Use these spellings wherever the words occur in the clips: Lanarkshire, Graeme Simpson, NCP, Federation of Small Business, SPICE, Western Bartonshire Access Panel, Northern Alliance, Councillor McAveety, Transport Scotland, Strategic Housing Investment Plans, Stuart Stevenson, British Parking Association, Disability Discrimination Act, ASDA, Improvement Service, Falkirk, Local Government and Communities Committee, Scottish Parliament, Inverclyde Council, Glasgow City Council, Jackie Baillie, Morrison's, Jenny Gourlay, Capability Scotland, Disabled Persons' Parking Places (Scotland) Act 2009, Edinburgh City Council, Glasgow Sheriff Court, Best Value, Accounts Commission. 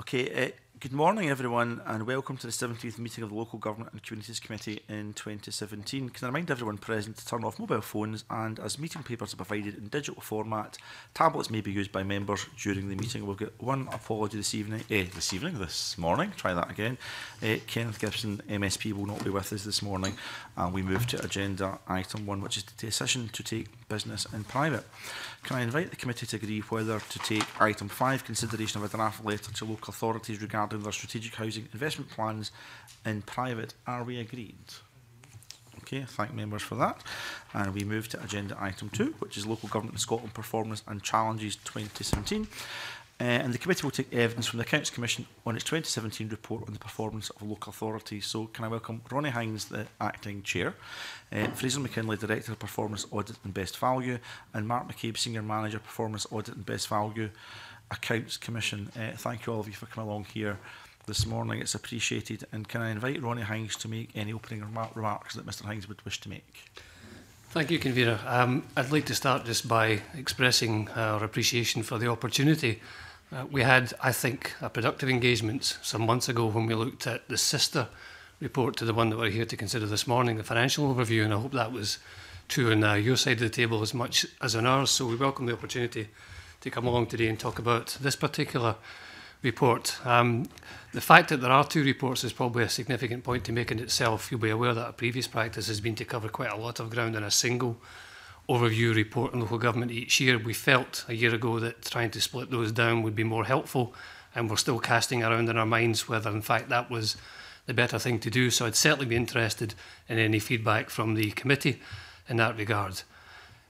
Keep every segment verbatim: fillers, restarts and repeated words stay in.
Okay, uh, good morning everyone and welcome to the seventeenth meeting of the Local Government and Communities Committee in twenty seventeen. Can I remind everyone present to turn off mobile phones, and as meeting papers are provided in digital format, tablets may be used by members during the meeting. We've got one apology this evening, eh, this evening, this morning, try that again. Uh, Kenneth Gibson, M S P, will not be with us this morning, and we move to agenda item one, which is the decision to take business in private. Can I invite the committee to agree whether to take item five, consideration of a draft letter to local authorities regarding their strategic housing investment plans in private? Are we agreed? Okay, thank members for that. And we move to agenda item two, which is Local Government in Scotland Performance and Challenges twenty seventeen. Uh, and the committee will take evidence from the Accounts Commission on its twenty seventeen report on the performance of local authorities. So can I welcome Ronnie Hines, the Acting Chair, uh, Fraser McKinley, Director of Performance Audit and Best Value, and Mark McCabe, Senior Manager, Performance Audit and Best Value, Accounts Commission. Uh, thank you all of you for coming along here this morning, it's appreciated. And can I invite Ronnie Hines to make any opening remar remarks that Mr Hines would wish to make? Thank you, Convener. Um, I'd like to start just by expressing our appreciation for the opportunity. Uh, we had, I think, a productive engagement some months ago when we looked at the sister report to the one that we're here to consider this morning, the financial overview, and I hope that was true on uh, your side of the table as much as on ours. So we welcome the opportunity to come along today and talk about this particular report. Um, the fact that there are two reports is probably a significant point to make in itself. You'll be aware that our previous practice has been to cover quite a lot of ground in a single overview report on local government each year. We felt a year ago that trying to split those down would be more helpful, and we're still casting around in our minds whether in fact that was the better thing to do, so I'd certainly be interested in any feedback from the committee in that regard.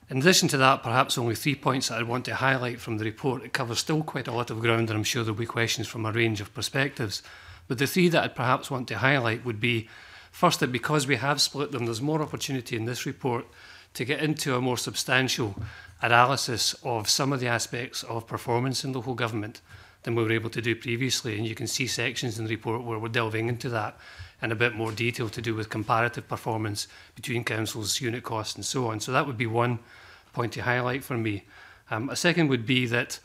In addition to that, perhaps only three points that I want to highlight from the report. It covers still quite a lot of ground, and I'm sure there'll be questions from a range of perspectives, but the three that I'd perhaps want to highlight would be, first, that because we have split them, there's more opportunity in this report to get into a more substantial analysis of some of the aspects of performance in local government than we were able to do previously. And you can see sections in the report where we're delving into that in a bit more detail to do with comparative performance between councils, unit costs and so on. So that would be one point to highlight for me. Um, a second would be that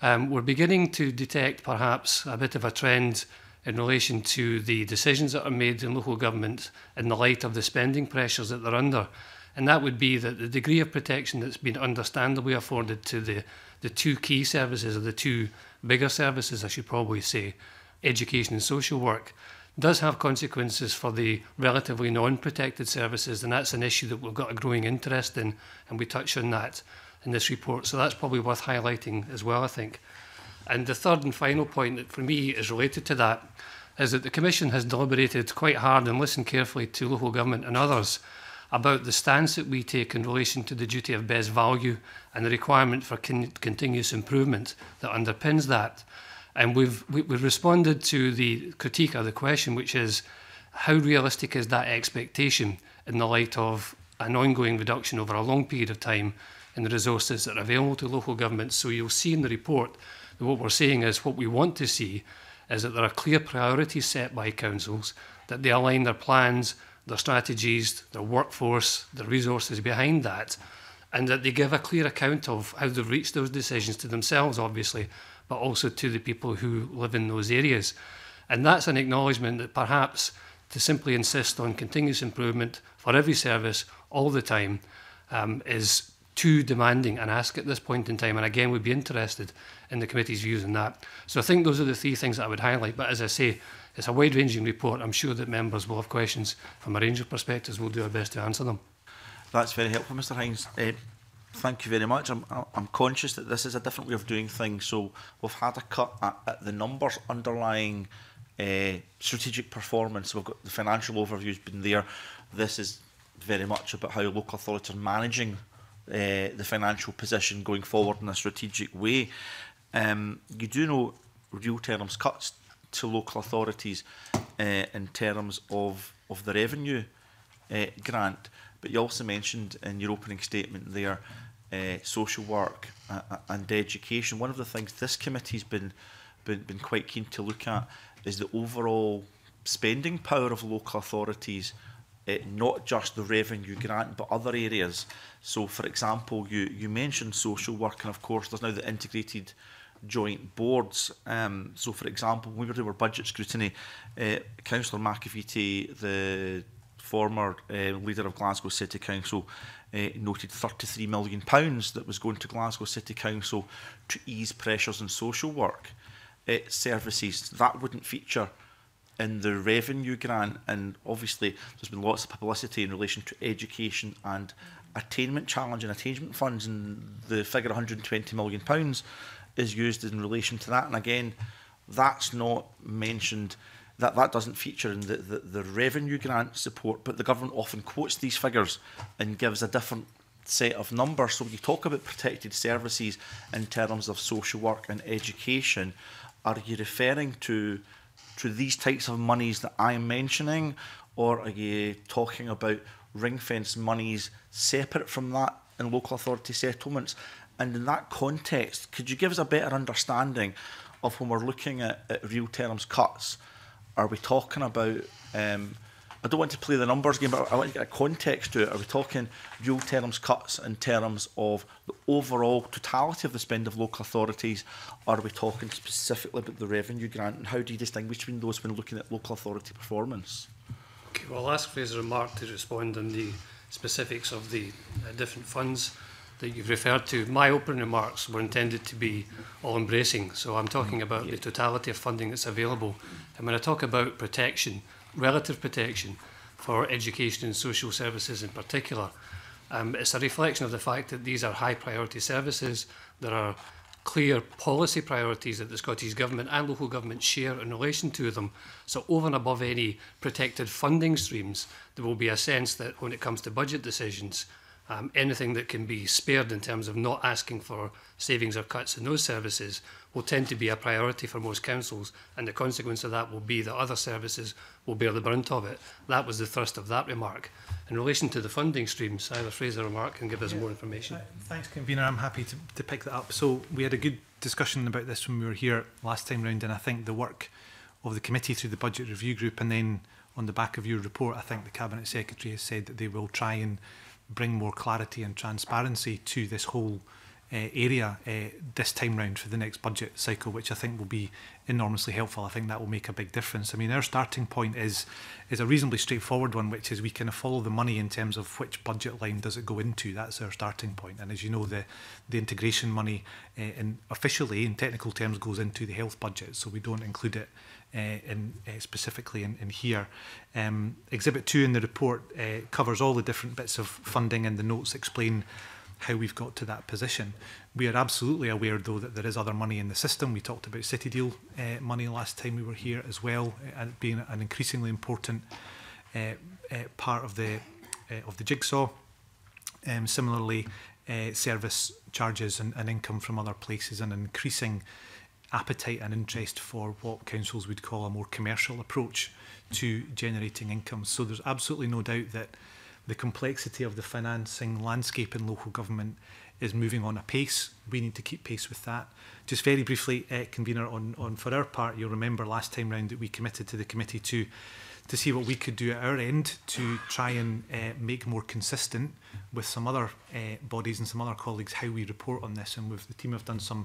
um, we're beginning to detect perhaps a bit of a trend in relation to the decisions that are made in local government in the light of the spending pressures that they're under. And that would be that the degree of protection that's been understandably afforded to the, the two key services, or the two bigger services, I should probably say, education and social work, does have consequences for the relatively non-protected services, and that's an issue that we've got a growing interest in, and we touch on that in this report. So that's probably worth highlighting as well, I think. And the third and final point that for me is related to that is that the Commission has deliberated quite hard and listened carefully to local government and others about the stance that we take in relation to the duty of best value and the requirement for con continuous improvement that underpins that. And we've, we've responded to the critique or the question, which is, how realistic is that expectation in the light of an ongoing reduction over a long period of time in the resources that are available to local governments? So you'll see in the report that what we're saying is, what we want to see is that there are clear priorities set by councils, that they align their plans, their strategies, their workforce, their resources behind that, and that they give a clear account of how they've reached those decisions to themselves, obviously, but also to the people who live in those areas. And that's an acknowledgement that perhaps to simply insist on continuous improvement for every service all the time um, is too demanding an ask at this point in time. And again, we'd be interested in the committee's views on that. So I think those are the three things that I would highlight. But as I say, it's a wide-ranging report. I'm sure that members will have questions from a range of perspectives. We'll do our best to answer them. That's very helpful, Mr Hines. Uh, thank you very much. I'm, I'm conscious that this is a different way of doing things. So we've had a cut at, at the numbers underlying uh, strategic performance. We've got the financial overview has been there. This is very much about how local authorities are managing uh, the financial position going forward in a strategic way. Um, you do know real terms cuts to local authorities uh, in terms of, of the revenue uh, grant, but you also mentioned in your opening statement there uh, social work uh, and education. One of the things this committee's been, been, been quite keen to look at is the overall spending power of local authorities, uh, not just the revenue grant but other areas. So for example, you, you mentioned social work, and of course there's now the integrated joint boards. Um, so, for example, when we were doing our budget scrutiny, uh, Councillor McAveety, the former uh, leader of Glasgow City Council, uh, noted thirty-three million pounds that was going to Glasgow City Council to ease pressures on social work uh, services. That wouldn't feature in the revenue grant, and obviously there's been lots of publicity in relation to education and attainment challenge and attainment funds, and the figure one hundred and twenty million pounds is used in relation to that, and again that's not mentioned, that that doesn't feature in the, the, the revenue grant support, but the government often quotes these figures and gives a different set of numbers. So when you talk about protected services in terms of social work and education, are you referring to to these types of monies that I'm mentioning, or are you talking about ring-fence monies separate from that in local authority settlements? And in that context, could you give us a better understanding of, when we're looking at, at real terms cuts, are we talking about, um, I don't want to play the numbers game, but I want to get a context to it. Are we talking real terms cuts in terms of the overall totality of the spend of local authorities? Or are we talking specifically about the revenue grant? And how do you distinguish between those when looking at local authority performance? Okay, well, I'll ask Fraser and Mark to respond on the specifics of the uh, different funds that you've referred to. My opening remarks were intended to be all-embracing, so I'm talking about yeah. the totality of funding that's available. And when I talk about protection, relative protection for education and social services in particular, um, it's a reflection of the fact that these are high-priority services. There are clear policy priorities that the Scottish Government and local government share in relation to them. So over and above any protected funding streams, there will be a sense that when it comes to budget decisions, Um, anything that can be spared in terms of not asking for savings or cuts in those services will tend to be a priority for most councils, and the consequence of that will be that other services will bear the brunt of it. That was the thrust of that remark. In relation to the funding streams, either Fraser or Mark can give us yeah. more information. Uh, thanks, Convener. I'm happy to, to pick that up. So we had a good discussion about this when we were here last time round, and I think the work of the committee through the Budget Review Group, and then on the back of your report, I think the Cabinet Secretary has said that they will try and bring more clarity and transparency to this whole uh, area uh, this time round for the next budget cycle, which I think will be enormously helpful. I think that will make a big difference. I mean, our starting point is is a reasonably straightforward one, which is we kind of follow the money in terms of which budget line does it go into. That's our starting point. And as you know, the, the integration money uh, in officially, in technical terms, goes into the health budget, so we don't include it Uh, in, uh, specifically in, in here. Um, Exhibit two in the report uh, covers all the different bits of funding, and the notes explain how we've got to that position. We are absolutely aware, though, that there is other money in the system. We talked about City Deal uh, money last time we were here as well, and being an increasingly important uh, uh, part of the, uh, of the jigsaw. Um, similarly, uh, service charges and, and income from other places, and increasing appetite and interest for what councils would call a more commercial approach to generating income. So there's absolutely no doubt that the complexity of the financing landscape in local government is moving on apace. We need to keep pace with that. Just very briefly, uh, Convener, on, on for our part, you'll remember last time round that we committed to the committee to to see what we could do at our end to try and uh, make more consistent with some other uh, bodies and some other colleagues how we report on this. And with the team have done some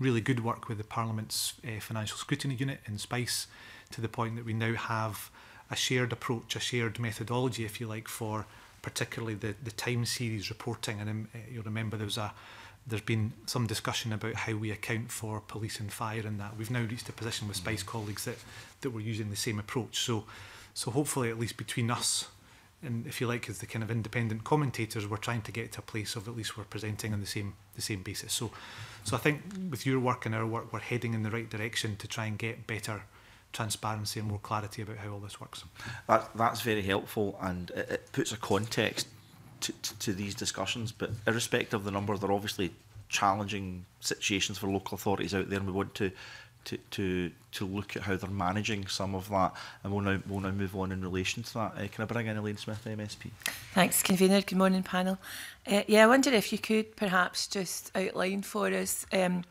really good work with the Parliament's uh, Financial Scrutiny Unit in SPICE, to the point that we now have a shared approach, a shared methodology, if you like, for particularly the, the time series reporting. And um, you'll remember there was a, there's been some discussion about how we account for police and fire and that. We've now reached a position with SPICE colleagues that, that we're using the same approach. So, so hopefully, at least between us, and if you like, as the kind of independent commentators, we're trying to get to a place of at least we're presenting on the same the same basis. So, so I think with your work and our work, we're heading in the right direction to try and get better transparency and more clarity about how all this works. That, that's very helpful, and it, it puts a context to, to, to these discussions. But irrespective of the number, they're obviously challenging situations for local authorities out there, and we want to To, to to look at how they're managing some of that, and we'll now, we'll now move on in relation to that. Uh, can I bring in Elaine Smith, M S P? Thanks, Convener. Good morning, panel. Uh, yeah, I wonder if you could perhaps just outline for us um,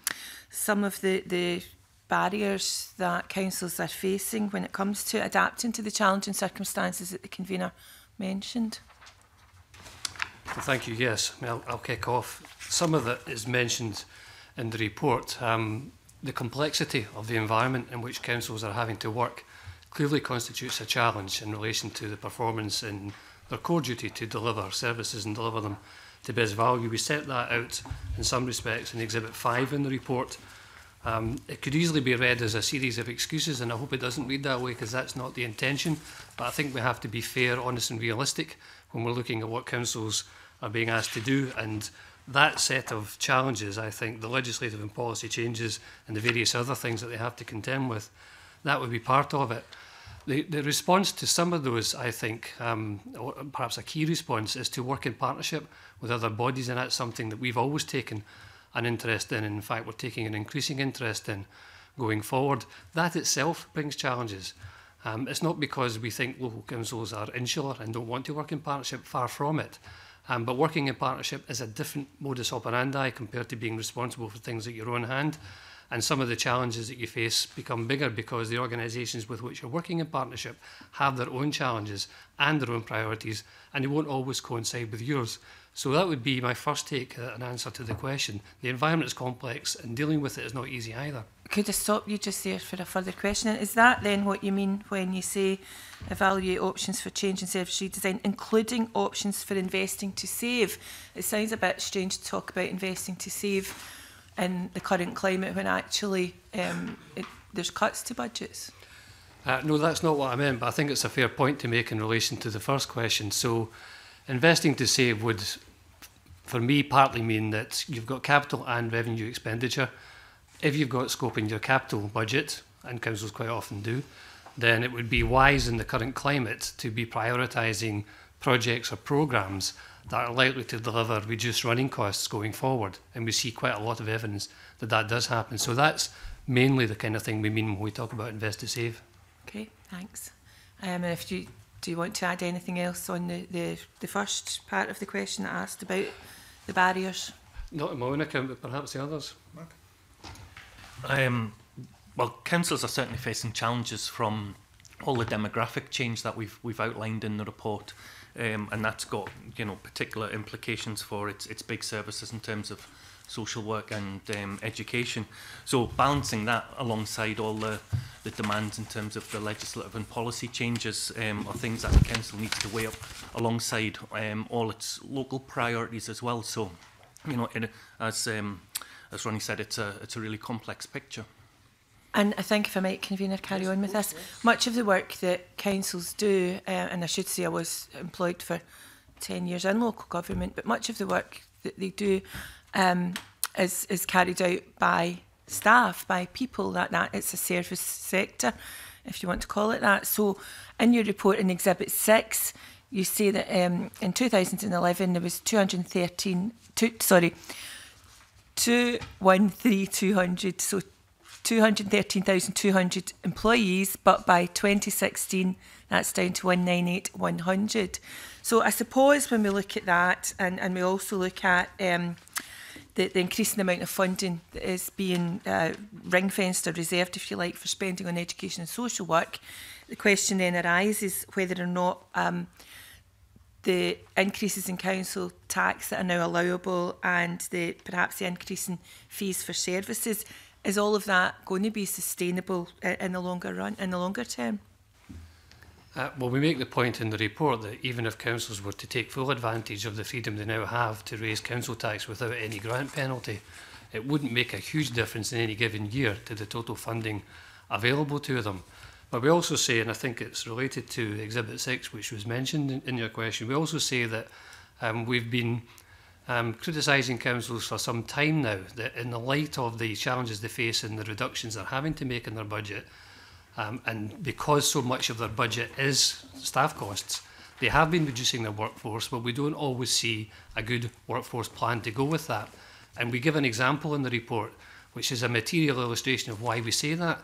some of the, the barriers that councils are facing when it comes to adapting to the challenging circumstances that the Convener mentioned. Well, thank you, yes. I'll, I'll kick off. Some of it is mentioned in the report. Um, the complexity of the environment in which councils are having to work clearly constitutes a challenge in relation to the performance and their core duty to deliver services and deliver them to best value. We set that out in some respects in Exhibit five in the report. Um, it could easily be read as a series of excuses, and I hope it doesn't read that way, because that's not the intention. But I think we have to be fair, honest and realistic when we're looking at what councils are being asked to do. And that set of challenges, I think, the legislative and policy changes and the various other things that they have to contend with, that would be part of it. The, the response to some of those, I think, um, or perhaps a key response, is to work in partnership with other bodies, and that's something that we've always taken an interest in, and in fact we're taking an increasing interest in going forward. That itself brings challenges. Um, it's not because we think local councils are insular and don't want to work in partnership, far from it. Um, but working in partnership is a different modus operandi compared to being responsible for things at your own hand. And some of the challenges that you face become bigger because the organisations with which you're working in partnership have their own challenges and their own priorities, and they won't always coincide with yours. So that would be my first take at an answer to the question. The environment is complex and dealing with it is not easy either. Could I stop you just there for a further question? Is that then what you mean when you say evaluate options for change and service redesign, including options for investing to save? It sounds a bit strange to talk about investing to save in the current climate when actually um, it, there's cuts to budgets? Uh, no, that's not what I meant, but I think it's a fair point to make in relation to the first question. So investing to save would, for me, partly mean that you've got capital and revenue expenditure. If you've got scope in your capital budget, and councils quite often do, then it would be wise in the current climate to be prioritising projects or programmes that are likely to deliver reduced running costs going forward. And we see quite a lot of evidence that that does happen. So that's mainly the kind of thing we mean when we talk about invest to save. Okay, thanks. Um, if you, do you want to add anything else on the, the, the first part of the question that I asked about the barriers? Not in my own account, but perhaps the others. Mark? Um, well, councils are certainly facing challenges from all the demographic change that we've, we've outlined in the report. Um, and that's got, you know, particular implications for its its big services in terms of social work and um, education. So balancing that alongside all the, the demands in terms of the legislative and policy changes um, are things that the council needs to weigh up alongside um, all its local priorities as well. So, you know, it, as um, as Ronnie said, it's a it's a really complex picture. And I think, if I might, Convener, carry on with this. Much of the work that councils do, uh, and I should say I was employed for ten years in local government, but much of the work that they do um, is, is carried out by staff, by people. That, that it's a service sector, if you want to call it that. So in your report in Exhibit six, you say that um, in two thousand eleven there was two hundred thirteen, two, sorry, two hundred thirteen thousand two hundred, so two hundred thirteen thousand two hundred employees, but by twenty sixteen that's down to one ninety-eight thousand one hundred. So I suppose when we look at that, and, and we also look at um, the, the increasing amount of funding that is being uh, ring-fenced or reserved, if you like, for spending on education and social work, the question then arises whether or not um, the increases in council tax that are now allowable and the perhaps the increase in fees for services, is all of that going to be sustainable in the longer run, in the longer term? Uh, well, we make the point in the report that even if councils were to take full advantage of the freedom they now have to raise council tax without any grant penalty, it wouldn't make a huge difference in any given year to the total funding available to them. But we also say, and I think it's related to Exhibit six, which was mentioned in, in your question, we also say that um, we've been Um, criticising councils for some time now, that in the light of the challenges they face and the reductions they're having to make in their budget, um, and because so much of their budget is staff costs, they have been reducing their workforce, but we don't always see a good workforce plan to go with that. And we give an example in the report, which is a material illustration of why we say that,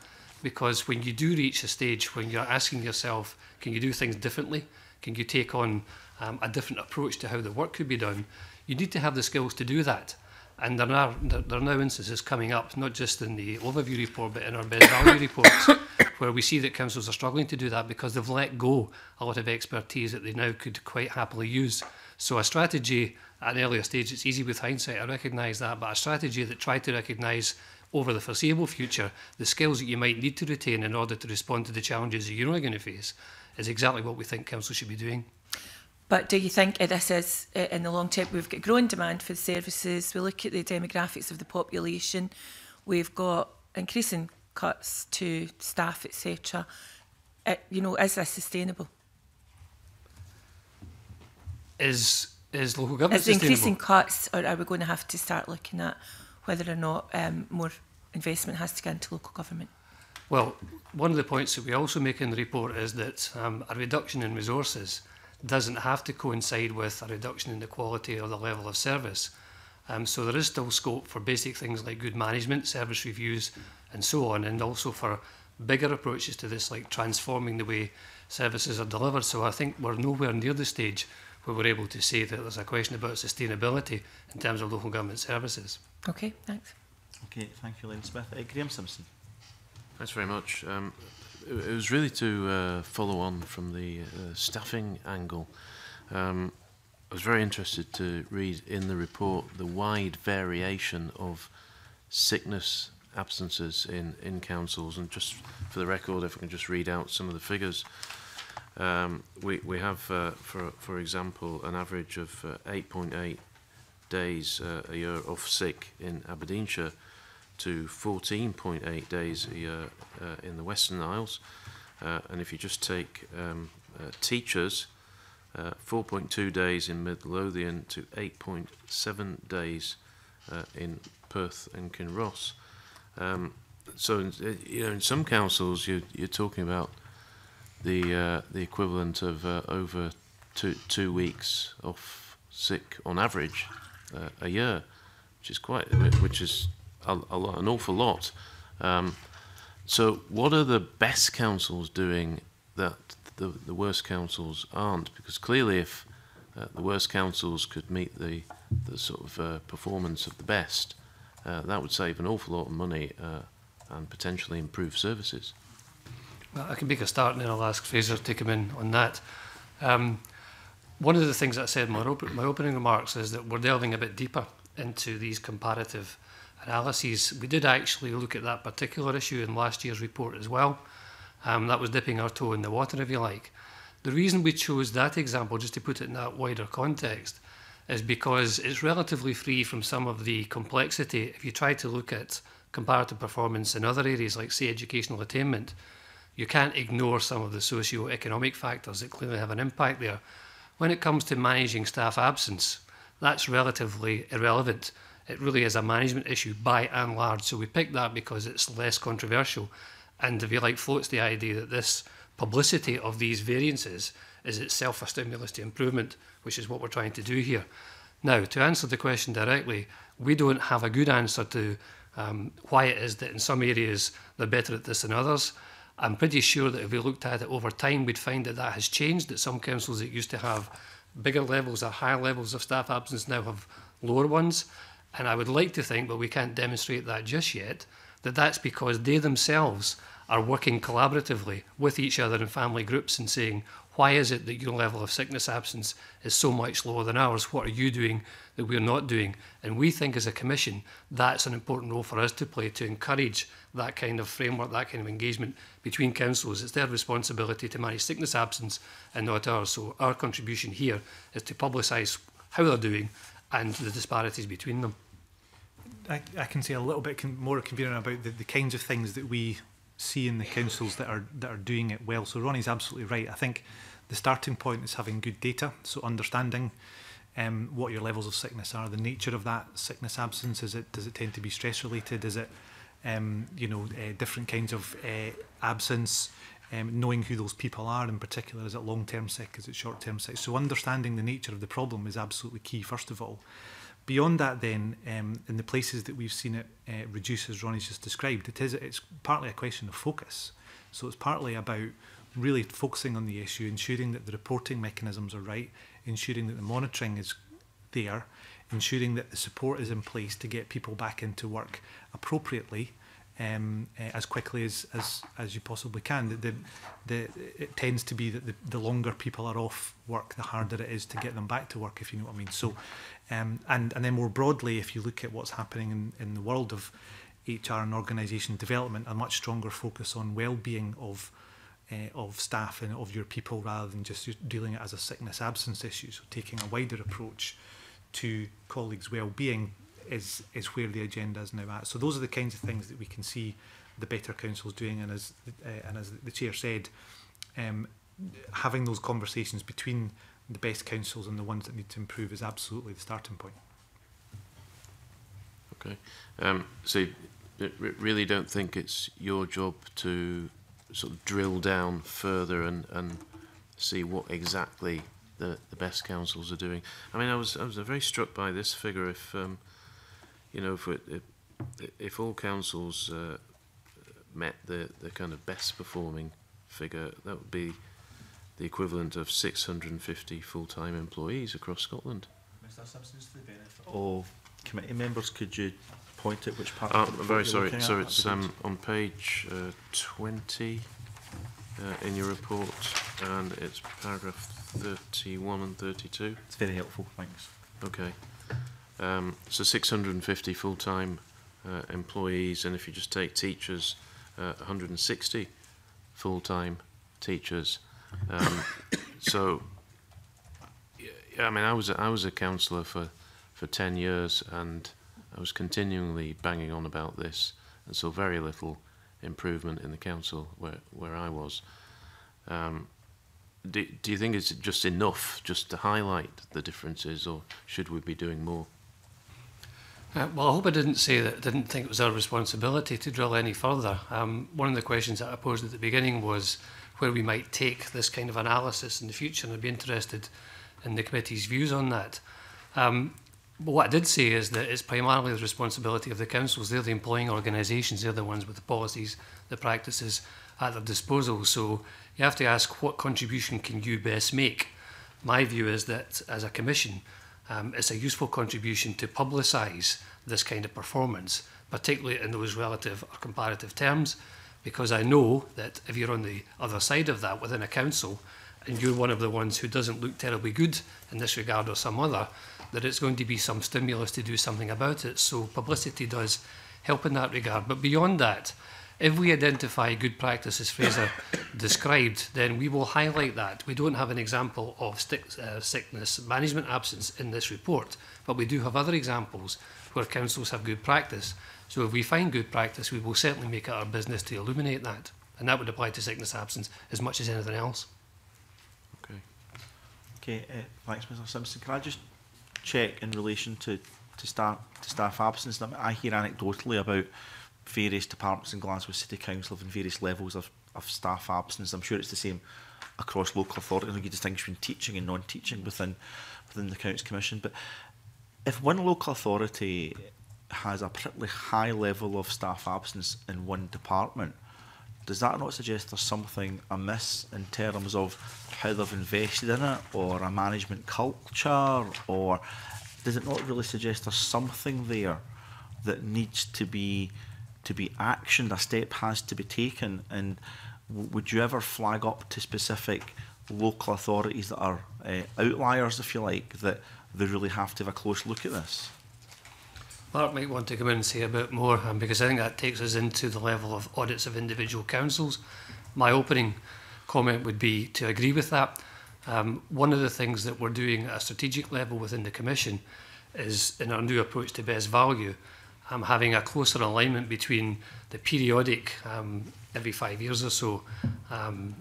because when you do reach a stage when you're asking yourself, can you do things differently? Can you take on um, a different approach to how the work could be done? You need to have the skills to do that. And there are, there are now instances coming up, not just in the overview report, but in our best value reports, where we see that councils are struggling to do that because they've let go a lot of expertise that they now could quite happily use. So a strategy at an earlier stage, it's easy with hindsight, I recognise that, but a strategy that tried to recognise over the foreseeable future, the skills that you might need to retain in order to respond to the challenges that you're going to face, is exactly what we think council should be doing. But do you think this is, in the long term, we've got growing demand for the services, we look at the demographics of the population, we've got increasing cuts to staff, et cetera. You know, is this sustainable? Is, is local government is sustainable? Is increasing cuts, or are we going to have to start looking at whether or not um, more investment has to go into local government? Well, one of the points that we also make in the report is that um, a reduction in resources doesn't have to coincide with a reduction in the quality or the level of service. Um, so there is still scope for basic things like good management, service reviews and so on, and also for bigger approaches to this, like transforming the way services are delivered. So I think we're nowhere near the stage where we're able to say that there's a question about sustainability in terms of local government services. Okay, thanks. Okay, thank you, Elaine Smith. Uh, Graeme Simpson. Thanks very much. Um, It was really to uh, follow on from the uh, staffing angle. Um, I was very interested to read in the report the wide variation of sickness absences in, in councils. And just for the record, if I can just read out some of the figures. Um, we, we have, uh, for, for example, an average of eight point eight uh, days uh, a year off sick in Aberdeenshire, to fourteen point eight days a year uh, in the Western Isles. Uh, and if you just take um, uh, teachers, uh, four point two days in Midlothian to eight point seven days uh, in Perth and Kinross. Um, so, in, you know, in some councils, you, you're talking about the, uh, the equivalent of uh, over two, two weeks off sick on average uh, a year, which is quite, which is, A, a lot, an awful lot. Um, so what are the best councils doing that the, the worst councils aren't? Because clearly if uh, the worst councils could meet the, the sort of uh, performance of the best, uh, that would save an awful lot of money uh, and potentially improve services. Well, I can make a start and then I'll ask Fraser to come in on that. Um, one of the things that I said in my, op my opening remarks is that we're delving a bit deeper into these comparative analyses. We did actually look at that particular issue in last year's report as well. Um, that was dipping our toe in the water, if you like. The reason we chose that example, just to put it in that wider context, is because it's relatively free from some of the complexity. If you try to look at comparative performance in other areas, like, say, educational attainment, you can't ignore some of the socio-economic factors that clearly have an impact there. When it comes to managing staff absence, that's relatively irrelevant. It really is a management issue by and large. So we picked that because it's less controversial. And if you like, floats the idea that this publicity of these variances is itself a stimulus to improvement, which is what we're trying to do here. Now, to answer the question directly, we don't have a good answer to um, why it is that in some areas they're better at this than others. I'm pretty sure that if we looked at it over time, we'd find that that has changed, that some councils that used to have bigger levels or higher levels of staff absence now have lower ones. And I would like to think, but we can't demonstrate that just yet, that that's because they themselves are working collaboratively with each other in family groups and saying, why is it that your level of sickness absence is so much lower than ours? What are you doing that we're not doing? And we think as a commission, that's an important role for us to play, to encourage that kind of framework, that kind of engagement between councils. It's their responsibility to manage sickness absence and not ours. So our contribution here is to publicise how they're doing and the disparities between them. I, I can say a little bit con more convenient about the, the kinds of things that we see in the councils that are that are doing it well. So Ronnie's absolutely right. I think the starting point is having good data, so understanding um, what your levels of sickness are, the nature of that sickness absence. Is it does it tend to be stress related? Is it um, you know uh, different kinds of uh, absence? Um, knowing who those people are in particular. Is it long-term sick? Is it short-term sick? So understanding the nature of the problem is absolutely key, first of all. Beyond that then, um, in the places that we've seen it uh, reduce, as Ronnie's just described, it is, it's partly a question of focus. So it's partly about really focusing on the issue, ensuring that the reporting mechanisms are right, ensuring that the monitoring is there, ensuring that the support is in place to get people back into work appropriately, Um, uh, as quickly as, as as you possibly can. The, the, the, it tends to be that the, the longer people are off work, the harder it is to get them back to work, if you know what I mean. So, um, and, and then more broadly, if you look at what's happening in, in the world of H R and organisation development, a much stronger focus on well-being of uh, of staff and of your people, rather than just dealing it as a sickness absence issue. So taking a wider approach to colleagues' well-being is is where the agenda is now at. So those are the kinds of things that we can see the better councils doing, and as uh, and as the chair said, um, having those conversations between the best councils and the ones that need to improve is absolutely the starting point. Okay, um, so I really don't think it's your job to sort of drill down further and and see what exactly the the best councils are doing. I mean, I was I was very struck by this figure. If um, you know, if, if if all councils uh, met the the kind of best performing figure, that would be the equivalent of six hundred and fifty full-time employees across Scotland. Mister Simpson, to the benefit of committee members, could you point at which part oh, of the I'm very sorry, so at? it's um, on page uh, twenty uh, in your report, and it's paragraph thirty-one and thirty-two. It's very helpful, thanks. Okay, um, so six hundred and fifty full-time uh, employees, and if you just take teachers, uh, one hundred and sixty full-time teachers. Um, so, yeah, I mean, I was I was a councillor for for ten years, and I was continually banging on about this, and so very little improvement in the council where where I was. Um, do Do you think it's just enough just to highlight the differences, or should we be doing more? Uh, well, I hope I didn't say that I didn't think it was our responsibility to drill any further. Um, one of the questions that I posed at the beginning was where we might take this kind of analysis in the future, and I'd be interested in the committee's views on that. Um, but what I did say is that it's primarily the responsibility of the councils. They're the employing organisations, they're the ones with the policies, the practices at their disposal. So you have to ask, what contribution can you best make? My view is that as a commission, um, it's a useful contribution to publicise this kind of performance, particularly in those relative or comparative terms, because I know that if you're on the other side of that within a council, and you're one of the ones who doesn't look terribly good in this regard or some other, that it's going to be some stimulus to do something about it. So publicity does help in that regard. But beyond that, if we identify good practices Fraser described, then we will highlight that. We don't have an example of sick, uh, sickness management absence in this report, but we do have other examples where councils have good practice. So if we find good practice, we will certainly make it our business to illuminate that. And that would apply to sickness absence as much as anything else. Okay. Okay, uh, thanks, Mister Simpson. Can I just check in relation to, to, staff, to staff absence? I hear anecdotally about various departments in Glasgow City Council and various levels of, of staff absence. I'm sure it's the same across local authority. I think you distinguish between teaching and non-teaching within, within the Accounts Commission. But if one local authority has a particularly high level of staff absence in one department, does that not suggest there's something amiss in terms of how they've invested in it, or a management culture, or does it not really suggest there's something there that needs to be to be actioned, a step has to be taken? And would you ever flag up to specific local authorities that are uh, outliers, if you like, that they really have to have a close look at this? Mark might want to come in and say a bit more, um, because I think that takes us into the level of audits of individual councils. My opening comment would be to agree with that. Um, one of the things that we're doing at a strategic level within the Commission is, in our new approach to best value, um, having a closer alignment between the periodic, um, every five years or so, um,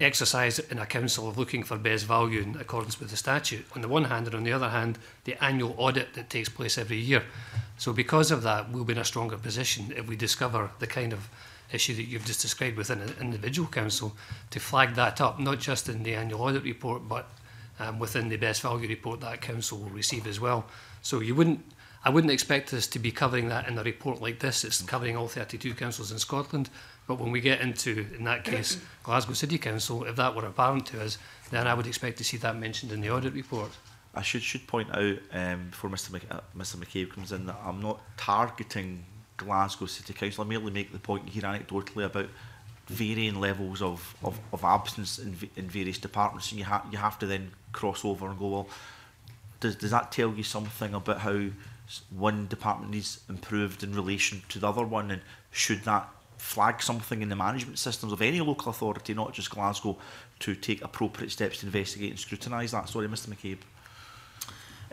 exercise in a council of looking for best value in accordance with the statute on the one hand, and on the other hand the annual audit that takes place every year. So because of that, we'll be in a stronger position if we discover the kind of issue that you've just described within an individual council to flag that up, not just in the annual audit report but um, within the best value report that council will receive as well. So you wouldn't, I wouldn't expect us to be covering that in a report like this. It's covering all thirty-two councils in Scotland. But when we get into, in that case, Glasgow City Council, if that were apparent to us, then I would expect to see that mentioned in the audit report. I should should point out, um, before Mister Mc, uh, Mister McCabe comes in, that I'm not targeting Glasgow City Council. I merely make the point here anecdotally about varying levels of, of, of absence in, in various departments. And you, ha you have to then cross over and go, well, does, does that tell you something about how one department needs improved in relation to the other one, and should that flag something in the management systems of any local authority, not just Glasgow, to take appropriate steps to investigate and scrutinise that? Sorry, Mr McCabe.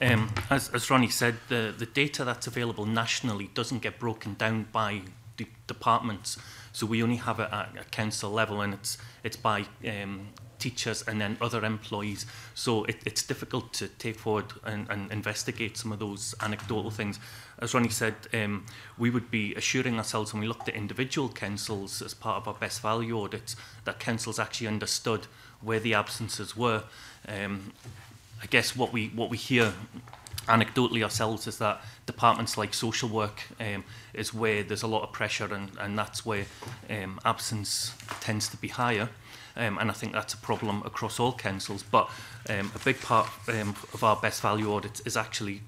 Um, as, as Ronnie said, the, the data that's available nationally doesn't get broken down by de departments, so we only have it at, at council level, and it's, it's by um, teachers and then other employees, so it, it's difficult to take forward and, and investigate some of those anecdotal things. As Ronnie said, um, we would be assuring ourselves when we looked at individual councils as part of our best value audits that councils actually understood where the absences were. Um, I guess what we what we hear anecdotally ourselves is that departments like social work um, is where there's a lot of pressure, and, and that's where um, absence tends to be higher. Um, and I think that's a problem across all councils. But um, a big part um, of our best value audits is actually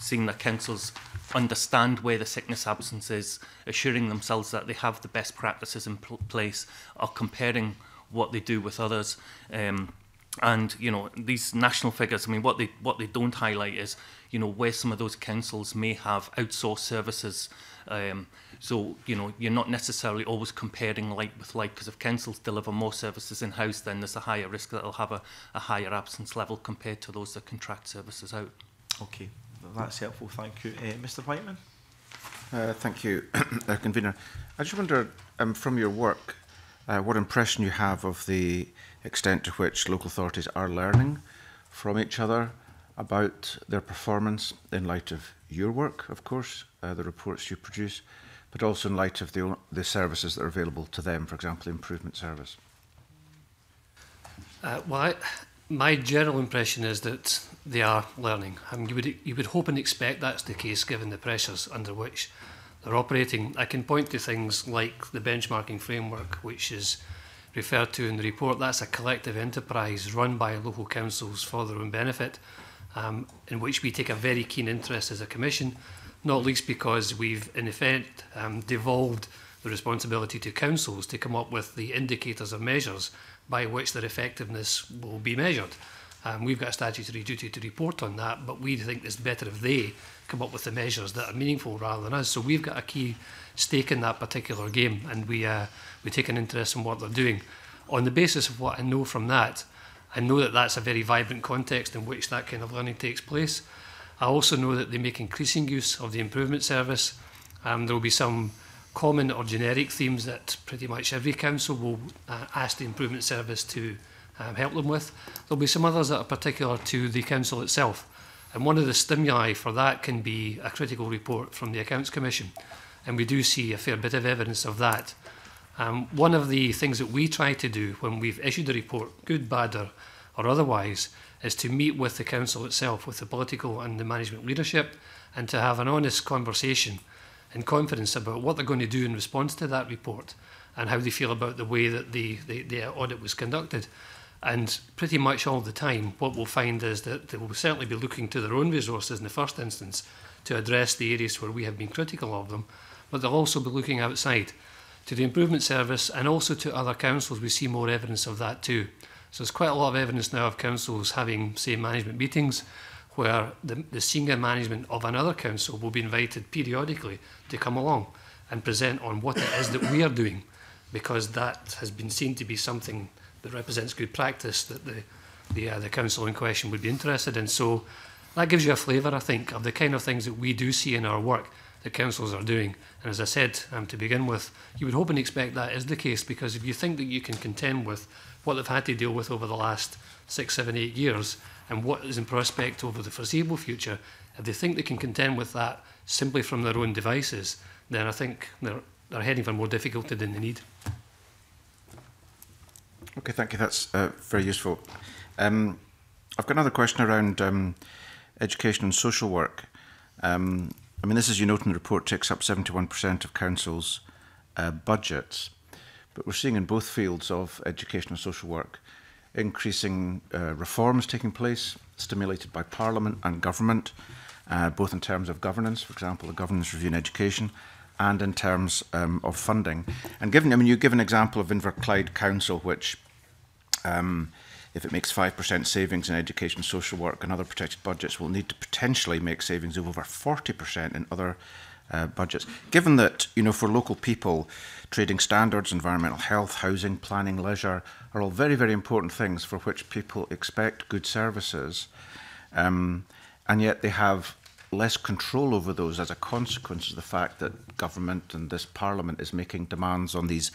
seeing that councils understand where the sickness absence is, assuring themselves that they have the best practices in pl place, are comparing what they do with others. Um, And you know, these national figures, I mean, what they what they don't highlight is, you know, where some of those councils may have outsourced services. Um, so you know, you're not necessarily always comparing like with like, because if councils deliver more services in house, then there's a higher risk that they'll have a, a higher absence level compared to those that contract services out. Okay, well, that's helpful. Thank you, uh, Mister Whiteman. Uh, thank you, uh, convener. I just wonder, um, from your work, uh, what impression you have of the extent to which local authorities are learning from each other about their performance in light of your work, of course, uh, the reports you produce, but also in light of the, the services that are available to them, for example, the Improvement Service? Uh, well, I, my general impression is that they are learning. I mean, you would, you would hope and expect that's the case given the pressures under which they're operating. I can point to things like the benchmarking framework, which is referred to in the report. That's a collective enterprise run by local councils for their own benefit, um, in which we take a very keen interest as a commission, not least because we've in effect um, devolved the responsibility to councils to come up with the indicators or measures by which their effectiveness will be measured. Um, we've got a statutory duty to report on that, but we think it's better if they come up with the measures that are meaningful rather than us. So we've got a key stake in that particular game, and we uh, we take an interest in what they're doing. On the basis of what I know from that, I know that that's a very vibrant context in which that kind of learning takes place. I also know that they make increasing use of the Improvement Service. Um, there will be some common or generic themes that pretty much every council will uh, ask the Improvement Service to um, help them with. There'll be some others that are particular to the council itself. And one of the stimuli for that can be a critical report from the Accounts Commission. And we do see a fair bit of evidence of that. Um, one of the things that we try to do when we've issued a report, good, bad or, or otherwise, is to meet with the council itself, with the political and the management leadership, and to have an honest conversation and confidence about what they're going to do in response to that report and how they feel about the way that the, the, the audit was conducted. And pretty much all the time, what we'll find is that they will certainly be looking to their own resources in the first instance to address the areas where we have been critical of them, but they'll also be looking outside to the Improvement Service and also to other councils. We see more evidence of that too. So there's quite a lot of evidence now of councils having, say, management meetings where the, the senior management of another council will be invited periodically to come along and present on what it is that we are doing, because that has been seen to be something that represents good practice that the, the, uh, the council in question would be interested in. So that gives you a flavour, I think, of the kind of things that we do see in our work that councils are doing. And as I said um, to begin with, you would hope and expect that is the case, because if you think that you can contend with what they've had to deal with over the last six, seven, eight years and what is in prospect over the foreseeable future, if they think they can contend with that simply from their own devices, then I think they're, they're heading for more difficulty than they need. Okay, thank you. That's uh, very useful. Um, I've got another question around um, education and social work. Um, I mean, this, as you note in the report, takes up seventy-one percent of councils' uh, budgets, but we're seeing in both fields of education and social work increasing uh, reforms taking place, stimulated by Parliament and government, uh, both in terms of governance, for example, the governance review in education, and in terms um, of funding. And given, I mean, you give an example of Inverclyde Council, which um, If it makes five percent savings in education, social work and other protected budgets, we'll need to potentially make savings of over forty percent in other uh, budgets. Given that, you know, for local people, trading standards, environmental health, housing, planning, leisure are all very, very important things for which people expect good services, um, and yet they have less control over those as a consequence of the fact that government and this parliament is making demands on these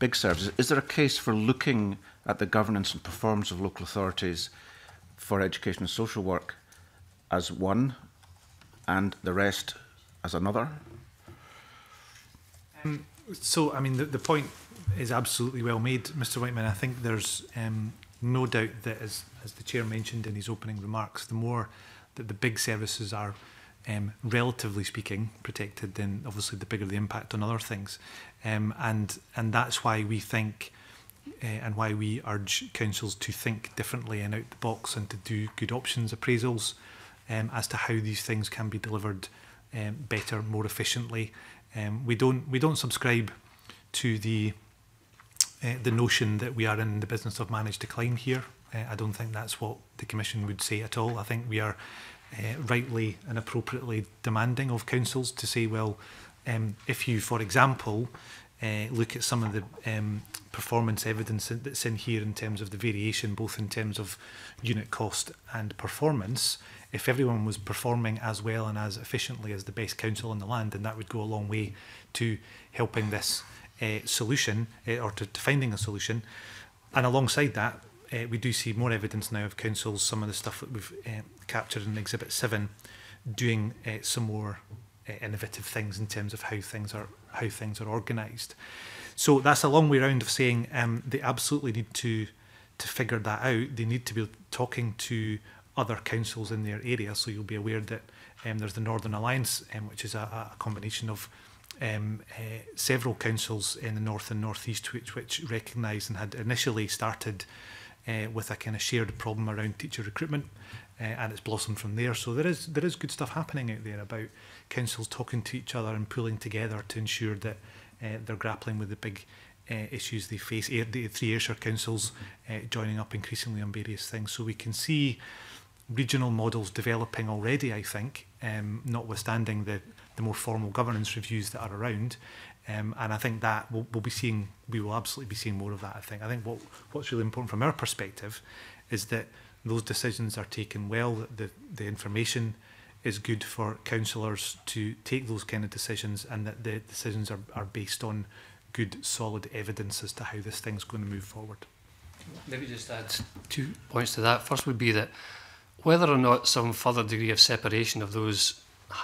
big services. Is there a case for looking at the governance and performance of local authorities for education and social work as one and the rest as another? Um, so, I mean, the, the point is absolutely well made, Mister Whiteman. I think there's um, no doubt that, as, as the Chair mentioned in his opening remarks, the more that the big services are, um, relatively speaking, protected, then obviously the bigger the impact on other things. Um, and, and that's why we think, Uh, and why we urge councils to think differently and out the box and to do good options appraisals um, as to how these things can be delivered um, better, more efficiently. Um, we don't we don't subscribe to the uh, the notion that we are in the business of managed decline here. Uh, I don't think that's what the Commission would say at all. I think we are uh, rightly and appropriately demanding of councils to say, well, um, if you, for example, Uh, look at some of the um, performance evidence that's in here in terms of the variation, both in terms of unit cost and performance. If everyone was performing as well and as efficiently as the best council on the land, then that would go a long way to helping this uh, solution uh, or to, to finding a solution. And alongside that, uh, we do see more evidence now of councils, some of the stuff that we've uh, captured in Exhibit seven, doing uh, some more uh, innovative things in terms of how things are how things are organised. So that's a long way round of saying um, they absolutely need to to figure that out. They need to be talking to other councils in their area. So you'll be aware that um, there's the Northern Alliance, um, which is a, a combination of um, uh, several councils in the north and northeast, which, which recognised and had initially started uh, with a kind of shared problem around teacher recruitment, uh, and it's blossomed from there. So there is there is good stuff happening out there about councils talking to each other and pulling together to ensure that uh, they're grappling with the big uh, issues they face. Air, the three Ayrshire councils uh, joining up increasingly on various things. So we can see regional models developing already, I think, um, notwithstanding the, the more formal governance reviews that are around. Um, and I think that we'll, we'll be seeing, we will absolutely be seeing more of that, I think. I think what, what's really important from our perspective is that those decisions are taken well, that the, the information is good for councillors to take those kind of decisions, and that the decisions are, are based on good, solid evidence as to how this thing's going to move forward. Maybe just add two points to that. First would be that whether or not some further degree of separation of those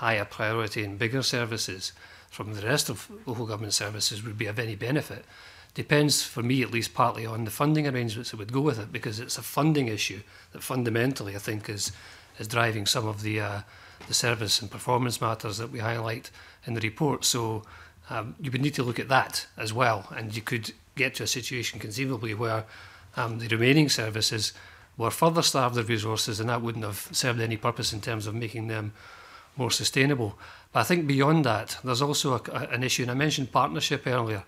higher priority and bigger services from the rest of local government services would be of any benefit depends, for me at least, partly on the funding arrangements that would go with it, because it's a funding issue that fundamentally, I think, is, is driving some of the uh, the service and performance matters that we highlight in the report. So um, you would need to look at that as well, and you could get to a situation conceivably where um, the remaining services were further starved of resources, and that wouldn't have served any purpose in terms of making them more sustainable. But I think beyond that, there's also a, a, an issue, and I mentioned partnership earlier,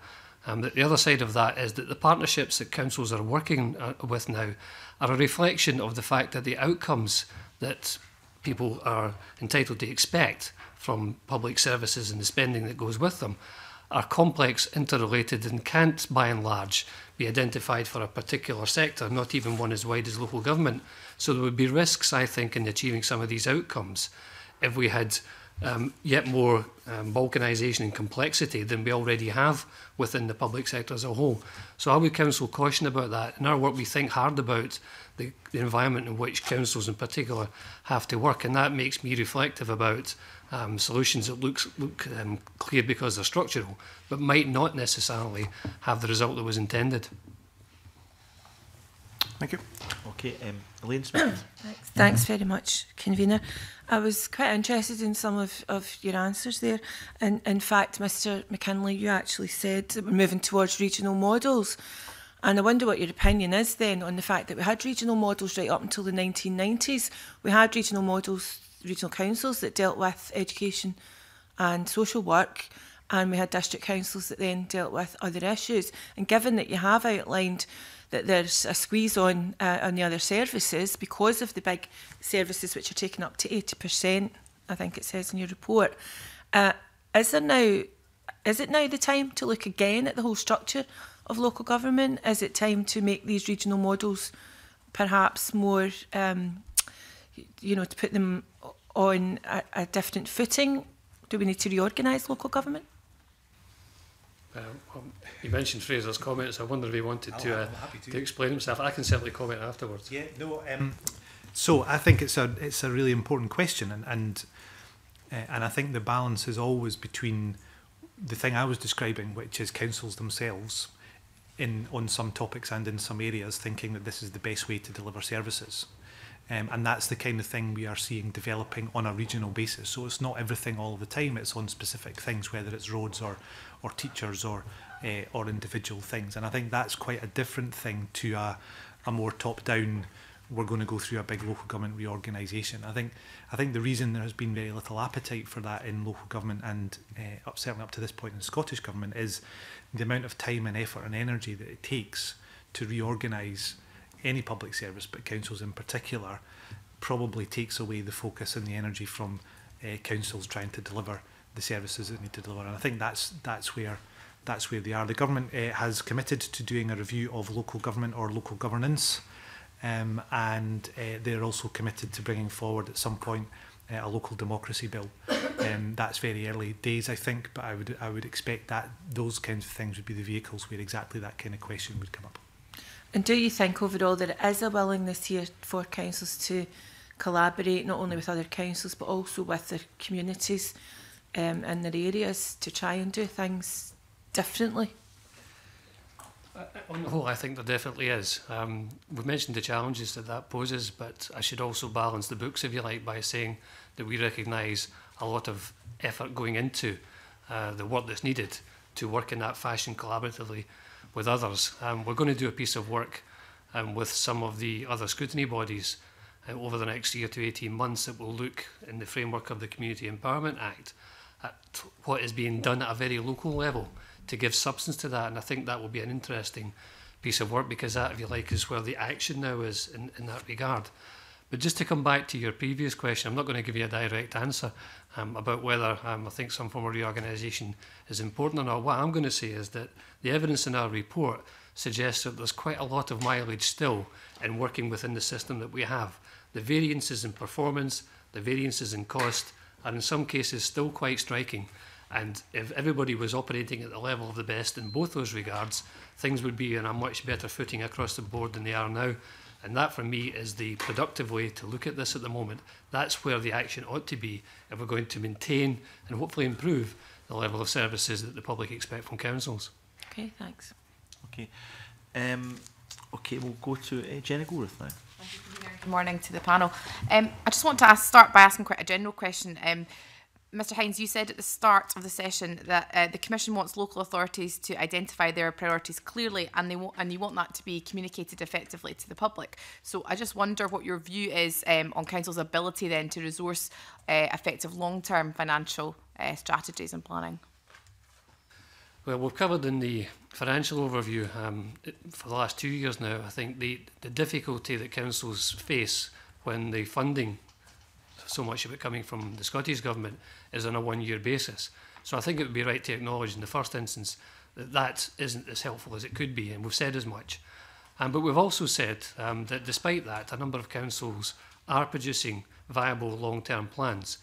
um, that the other side of that is that the partnerships that councils are working uh, with now are a reflection of the fact that the outcomes that people are entitled to expect from public services and the spending that goes with them are complex, interrelated, and can't, by and large, be identified for a particular sector, not even one as wide as local government. So there would be risks, I think, in achieving some of these outcomes if we had um, yet more um, balkanisation and complexity than we already have within the public sector as a whole. So I would counsel caution about that. In our work, we think hard about the environment in which councils in particular have to work, and that makes me reflective about um, solutions that looks, look um, clear because they're structural, but might not necessarily have the result that was intended. Thank you. Okay, um, Elaine Smith. Thanks, Thanks very much, Convener. I was quite interested in some of, of your answers there. And in fact, Mister McKinley, you actually said that we're moving towards regional models. And I wonder what your opinion is then on the fact that we had regional models right up until the nineteen nineties. We had regional models, regional councils that dealt with education and social work, and we had district councils that then dealt with other issues. And given that you have outlined that there's a squeeze on, uh, on the other services because of the big services which are taking up to eighty percent, I think it says in your report, uh, is there now, is it now the time to look again at the whole structure of local government? Is it time to make these regional models perhaps more, um, you know, to put them on a, a different footing? Do we need to reorganise local government? Um, well, you mentioned Fraser's comments. I wonder if he wanted to, uh, to, to explain himself. I can certainly comment afterwards. Yeah, no. Um, so I think it's a it's a really important question, and and uh, and I think the balance is always between the thing I was describing, which is councils themselves, in on some topics and in some areas, thinking that this is the best way to deliver services. Um, and that's the kind of thing we are seeing developing on a regional basis. So it's not everything all the time, it's on specific things, whether it's roads or, or teachers or, uh, or individual things. And I think that's quite a different thing to a, a more top-down, we're going to go through a big local government reorganisation. I think, I think the reason there has been very little appetite for that in local government and uh, up, certainly up to this point in Scottish government is the amount of time and effort and energy that it takes to reorganise any public service, but councils in particular, probably takes away the focus and the energy from uh, councils trying to deliver the services that need to deliver. And I think that's that's where that's where they are. The government uh, has committed to doing a review of local government or local governance, um, and uh, they're also committed to bringing forward at some point uh, a local democracy bill. Um, that's very early days, I think, but I would I would expect that those kinds of things would be the vehicles where exactly that kind of question would come up. And do you think overall there is a willingness here for councils to collaborate not only with other councils but also with their communities um, and their areas to try and do things differently? Uh, on the whole, I think there definitely is. Um, we've mentioned the challenges that that poses, but I should also balance the books, if you like, by saying that we recognise a lot of effort going into uh, the work that's needed to work in that fashion collaboratively with others. Um, we're going to do a piece of work um, with some of the other scrutiny bodies uh, over the next year to eighteen months that will look in the framework of the Community Empowerment Act at what is being done at a very local level to give substance to that. And I think that will be an interesting piece of work because that, if you like, is where the action now is in, in that regard. But just to come back to your previous question, I'm not going to give you a direct answer um, about whether um, I think some form of reorganisation is important or not. What I'm going to say is that the evidence in our report suggests that there's quite a lot of mileage still in working within the system that we have. The variances in performance, the variances in cost are in some cases still quite striking. And if everybody was operating at the level of the best in both those regards, things would be on a much better footing across the board than they are now. And that, for me, is the productive way to look at this at the moment. That's where the action ought to be if we're going to maintain and hopefully improve the level of services that the public expect from councils. OK, thanks. OK, um, okay, we'll go to uh, Jenny Gourlay now. Good morning to the panel. Um, I just want to ask, start by asking quite a general question. Um, Mr Hines, you said at the start of the session that uh, the Commission wants local authorities to identify their priorities clearly, and they want, and you want that to be communicated effectively to the public. So I just wonder what your view is um, on Council's ability then to resource uh, effective long-term financial uh, strategies and planning. Well, we've covered in the financial overview um, for the last two years now, I think, the, the difficulty that councils face when the funding, so much of it coming from the Scottish Government, is on a one-year basis. So I think it would be right to acknowledge in the first instance that that isn't as helpful as it could be, and we've said as much. Um, but we've also said um, that despite that, a number of councils are producing viable long-term plans.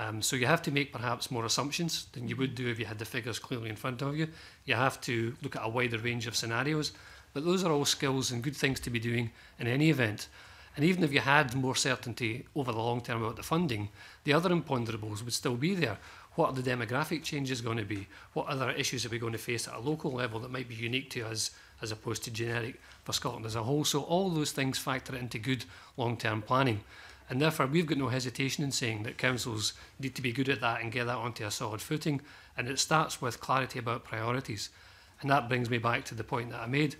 Um, so you have to make perhaps more assumptions than you would do if you had the figures clearly in front of you. You have to look at a wider range of scenarios, but those are all skills and good things to be doing in any event. And even if you had more certainty over the long term about the funding, the other imponderables would still be there. What are the demographic changes going to be? What other issues are we going to face at a local level that might be unique to us as opposed to generic for Scotland as a whole? So all those things factor into good long-term planning. And therefore, we've got no hesitation in saying that councils need to be good at that and get that onto a solid footing. And it starts with clarity about priorities. And that brings me back to the point that I made.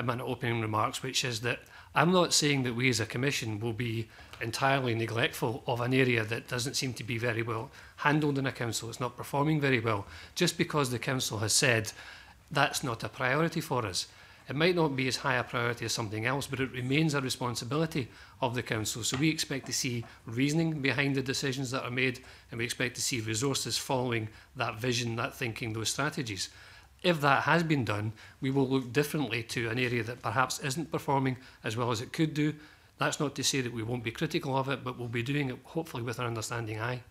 in my opening remarks, which is that I'm not saying that we as a commission will be entirely neglectful of an area that doesn't seem to be very well handled in a council. It's not performing very well. Just because the council has said that's not a priority for us. It might not be as high a priority as something else, but it remains a responsibility of the council. So we expect to see reasoning behind the decisions that are made, and we expect to see resources following that vision, that thinking, those strategies. If that has been done, we will look differently to an area that perhaps isn't performing as well as it could do. That's not to say that we won't be critical of it, but we'll be doing it hopefully with an understanding eye.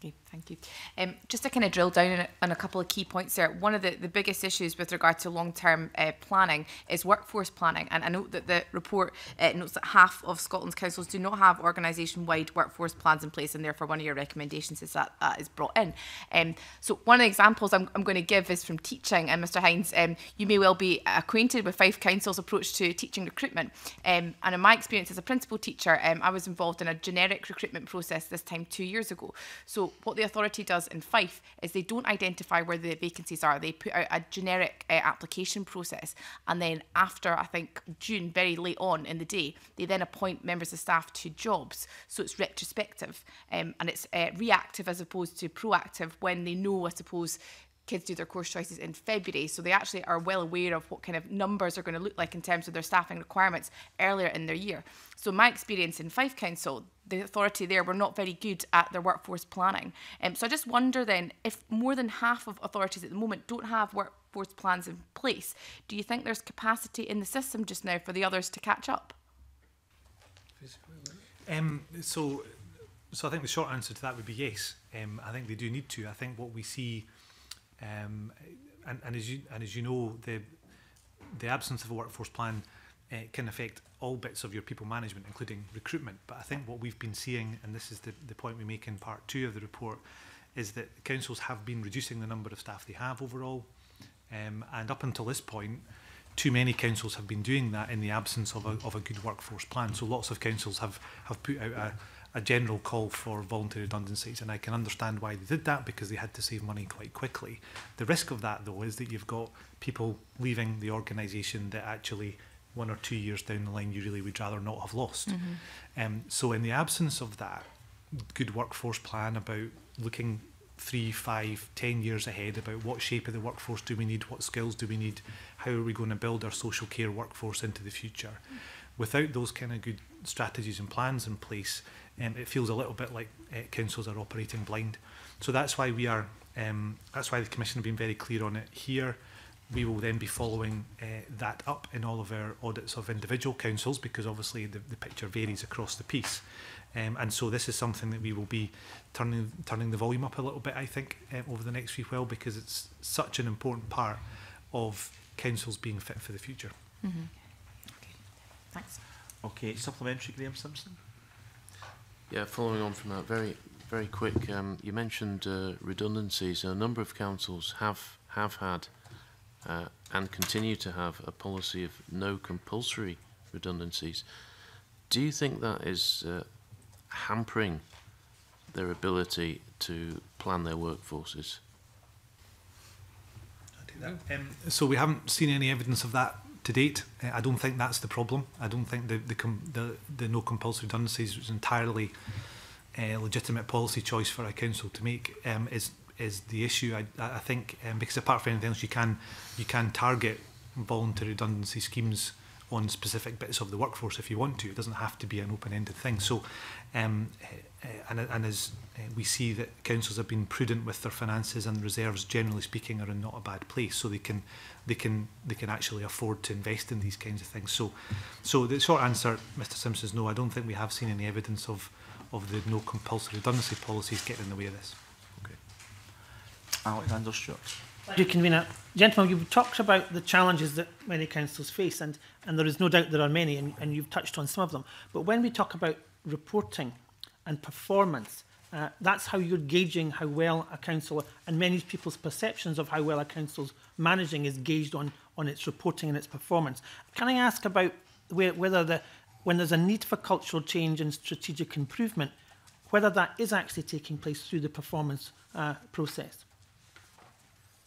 Okay, thank you. Um, just to kind of drill down on a, on a couple of key points there, one of the, the biggest issues with regard to long-term uh, planning is workforce planning. And I note that the report uh, notes that half of Scotland's councils do not have organisation-wide workforce plans in place, and therefore one of your recommendations is that that is brought in. Um, so one of the examples I'm, I'm going to give is from teaching, and Mr Hines, um, you may well be acquainted with Fife Council's approach to teaching recruitment. Um, and in my experience as a principal teacher, um, I was involved in a generic recruitment process this time two years ago. So what the authority does in Fife is they don't identify where the vacancies are. They put out a generic uh, application process, and then after, I think, June, very late on in the day, they then appoint members of staff to jobs. So it's retrospective, um, and it's uh, reactive as opposed to proactive when they know, I suppose, kids do their course choices in February, so they actually are well aware of what kind of numbers are going to look like in terms of their staffing requirements earlier in their year. So my experience in Fife Council, the authority there were not very good at their workforce planning. Um, so I just wonder then, if more than half of authorities at the moment don't have workforce plans in place, do you think there's capacity in the system just now for the others to catch up? Um, so, so I think the short answer to that would be yes. Um, I think they do need to. I think what we see... Um, and, and, as you, and as you know, the, the absence of a workforce plan uh, can affect all bits of your people management, including recruitment. But I think what we've been seeing, and this is the, the point we make in part two of the report, is that councils have been reducing the number of staff they have overall. Um, and up until this point, too many councils have been doing that in the absence of a, of a good workforce plan. So lots of councils have, have put out a, a general call for voluntary redundancies, and I can understand why they did that, because they had to save money quite quickly. The risk of that, though, is that you've got people leaving the organisation that actually one or two years down the line you really would rather not have lost. Mm-hmm. Um, so in the absence of that good workforce plan about looking three, five, ten years ahead about what shape of the workforce do we need, what skills do we need, how are we going to build our social care workforce into the future, without those kind of good strategies and plans in place, um, it feels a little bit like uh, councils are operating blind. So that's why we are, um, that's why the Commission have been very clear on it here. We will then be following uh, that up in all of our audits of individual councils, because obviously the, the picture varies across the piece. Um, and so this is something that we will be turning, turning the volume up a little bit, I think, uh, over the next few while, because it's such an important part of councils being fit for the future. Mm-hmm. Okay. Thanks. Okay, supplementary, Graeme Simpson. Yeah, following on from that, very, very quick. Um, you mentioned uh, redundancies. A number of councils have have had uh, and continue to have a policy of no compulsory redundancies. Do you think that is uh, hampering their ability to plan their workforces? I do that. Um, so we haven't seen any evidence of that to date. uh, I don't think that's the problem. I don't think the the, com the, the no compulsory redundancies was entirely a uh, legitimate policy choice for a council to make. Um, is is the issue? I I think um, because apart from anything else, you can you can target voluntary redundancy schemes on specific bits of the workforce if you want to. It doesn't have to be an open-ended thing. So, um, and and as we see that councils have been prudent with their finances, and reserves, generally speaking, are in not a bad place. So they can they can they can actually afford to invest in these kinds of things. So, so the short answer, Mister Simpson, is no. I don't think we have seen any evidence of of the no compulsory redundancy policies getting in the way of this. Okay. Alexander Stewart. You convener, gentlemen, you've talked about the challenges that many councils face, and, and there is no doubt there are many, and, and you've touched on some of them. But when we talk about reporting and performance, uh, that's how you're gauging how well a council, and many people's perceptions of how well a council's managing is gauged on, on its reporting and its performance. Can I ask about where, whether the, when there's a need for cultural change and strategic improvement, whether that is actually taking place through the performance uh, process?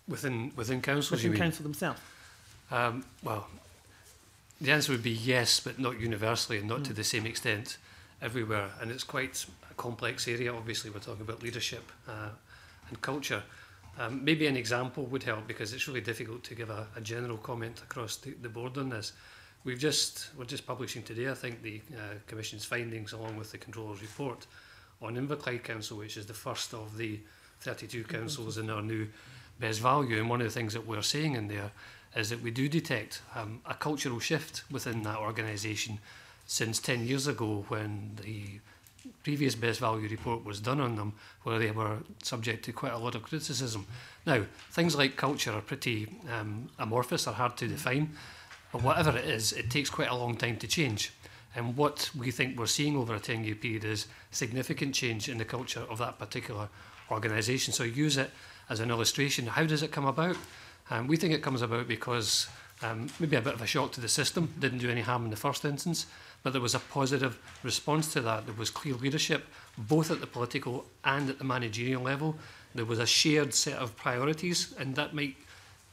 Within within councils, within you mean? Council themselves. Um, well, The answer would be yes, but not universally and not mm. to the same extent everywhere. And it's quite a complex area. Obviously, we're talking about leadership uh, and culture. Um, maybe an example would help, because it's really difficult to give a, a general comment across the, the board on this. We've just, we're just publishing today, I think, the uh, Commission's findings along with the Controller's report on Inverclyde Council, which is the first of the thirty-two councils in our new best value. And one of the things that we're saying in there is that we do detect um, a cultural shift within that organisation since ten years ago, when the previous best value report was done on them, where they were subject to quite a lot of criticism. Now, things like culture are pretty um, amorphous, are hard to define, but whatever it is, it takes quite a long time to change. And what we think we're seeing over a ten-year period is significant change in the culture of that particular organisation. So use it as an illustration. How does it come about? Um, we think it comes about because um, maybe a bit of a shock to the system, didn't do any harm in the first instance, but there was a positive response to that. There was clear leadership, both at the political and at the managerial level. There was a shared set of priorities, and that might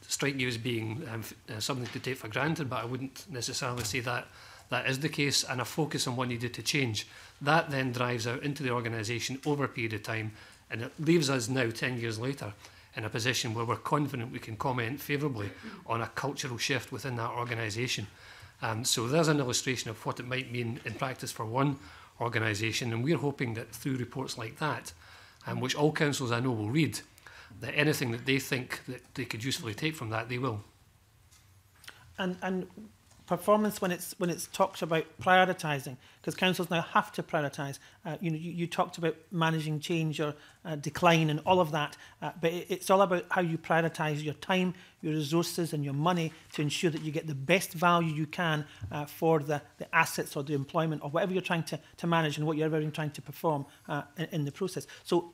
strike you as being um, uh, something to take for granted, but I wouldn't necessarily say that that is the case, and a focus on what needed to change. That then drives out into the organisation over a period of time, and it leaves us now, ten years later, in a position where we're confident we can comment favourably on a cultural shift within that organisation. Um, so there's an illustration of what it might mean in practice for one organisation, and we're hoping that through reports like that, um, which all councils I know will read, that anything that they think that they could usefully take from that, they will. And, and performance, when it's, when it's talked about prioritising, because councils now have to prioritise. Uh, you know, you, you talked about managing change or uh, decline and all of that, uh, but it, it's all about how you prioritise your time, your resources and your money to ensure that you get the best value you can uh, for the, the assets or the employment or whatever you're trying to, to manage and what you're ever trying to perform uh, in, in the process. So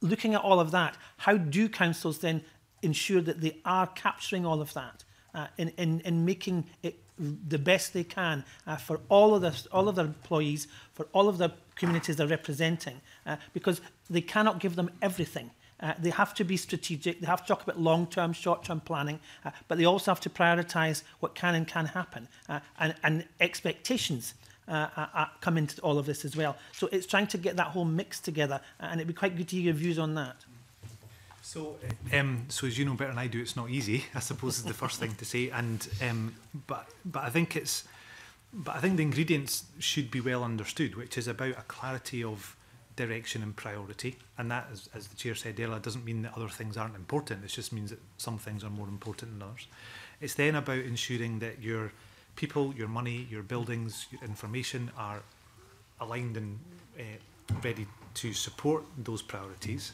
looking at all of that, how do councils then ensure that they are capturing all of that uh, in, in, in making it the best they can uh, for all of, their, all of their employees, for all of the communities they're representing? Uh, because they cannot give them everything. Uh, they have to be strategic, they have to talk about long-term, short-term planning, uh, but they also have to prioritise what can and can happen, uh, and, and expectations Uh, uh, come into all of this as well. So it's trying to get that whole mix together, uh, and it'd be quite good to hear your views on that. So, um, so as you know better than I do, it's not easy, I suppose, is the first thing to say. And um, but but I think it's but I think the ingredients should be well understood, which is about a clarity of direction and priority. And that, as, as the chair said earlier, doesn't mean that other things aren't important. It just means that some things are more important than others. It's then about ensuring that you're people, your money, your buildings, your information are aligned and uh, ready to support those priorities.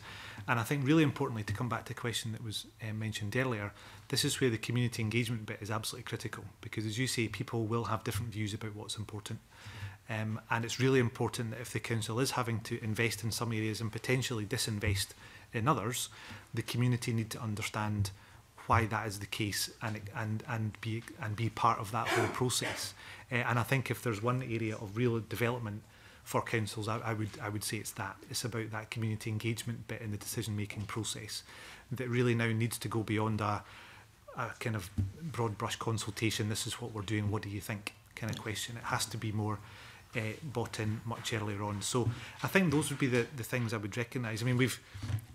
And I think really importantly, to come back to a question that was uh, mentioned earlier, this is where the community engagement bit is absolutely critical, because as you say, people will have different views about what's important. Um, and it's really important that if the council is having to invest in some areas and potentially disinvest in others, the community need to understand why that is the case, and and and be and be part of that whole process. Uh, and I think if there's one area of real development for councils, I, I would I would say it's that. It's about that community engagement bit in the decision-making process that really now needs to go beyond a, a kind of broad brush consultation. This is what we're doing. What do you think? Kind of question. It has to be more uh, bought in much earlier on. So I think those would be the the things I would recognise. I mean, we've.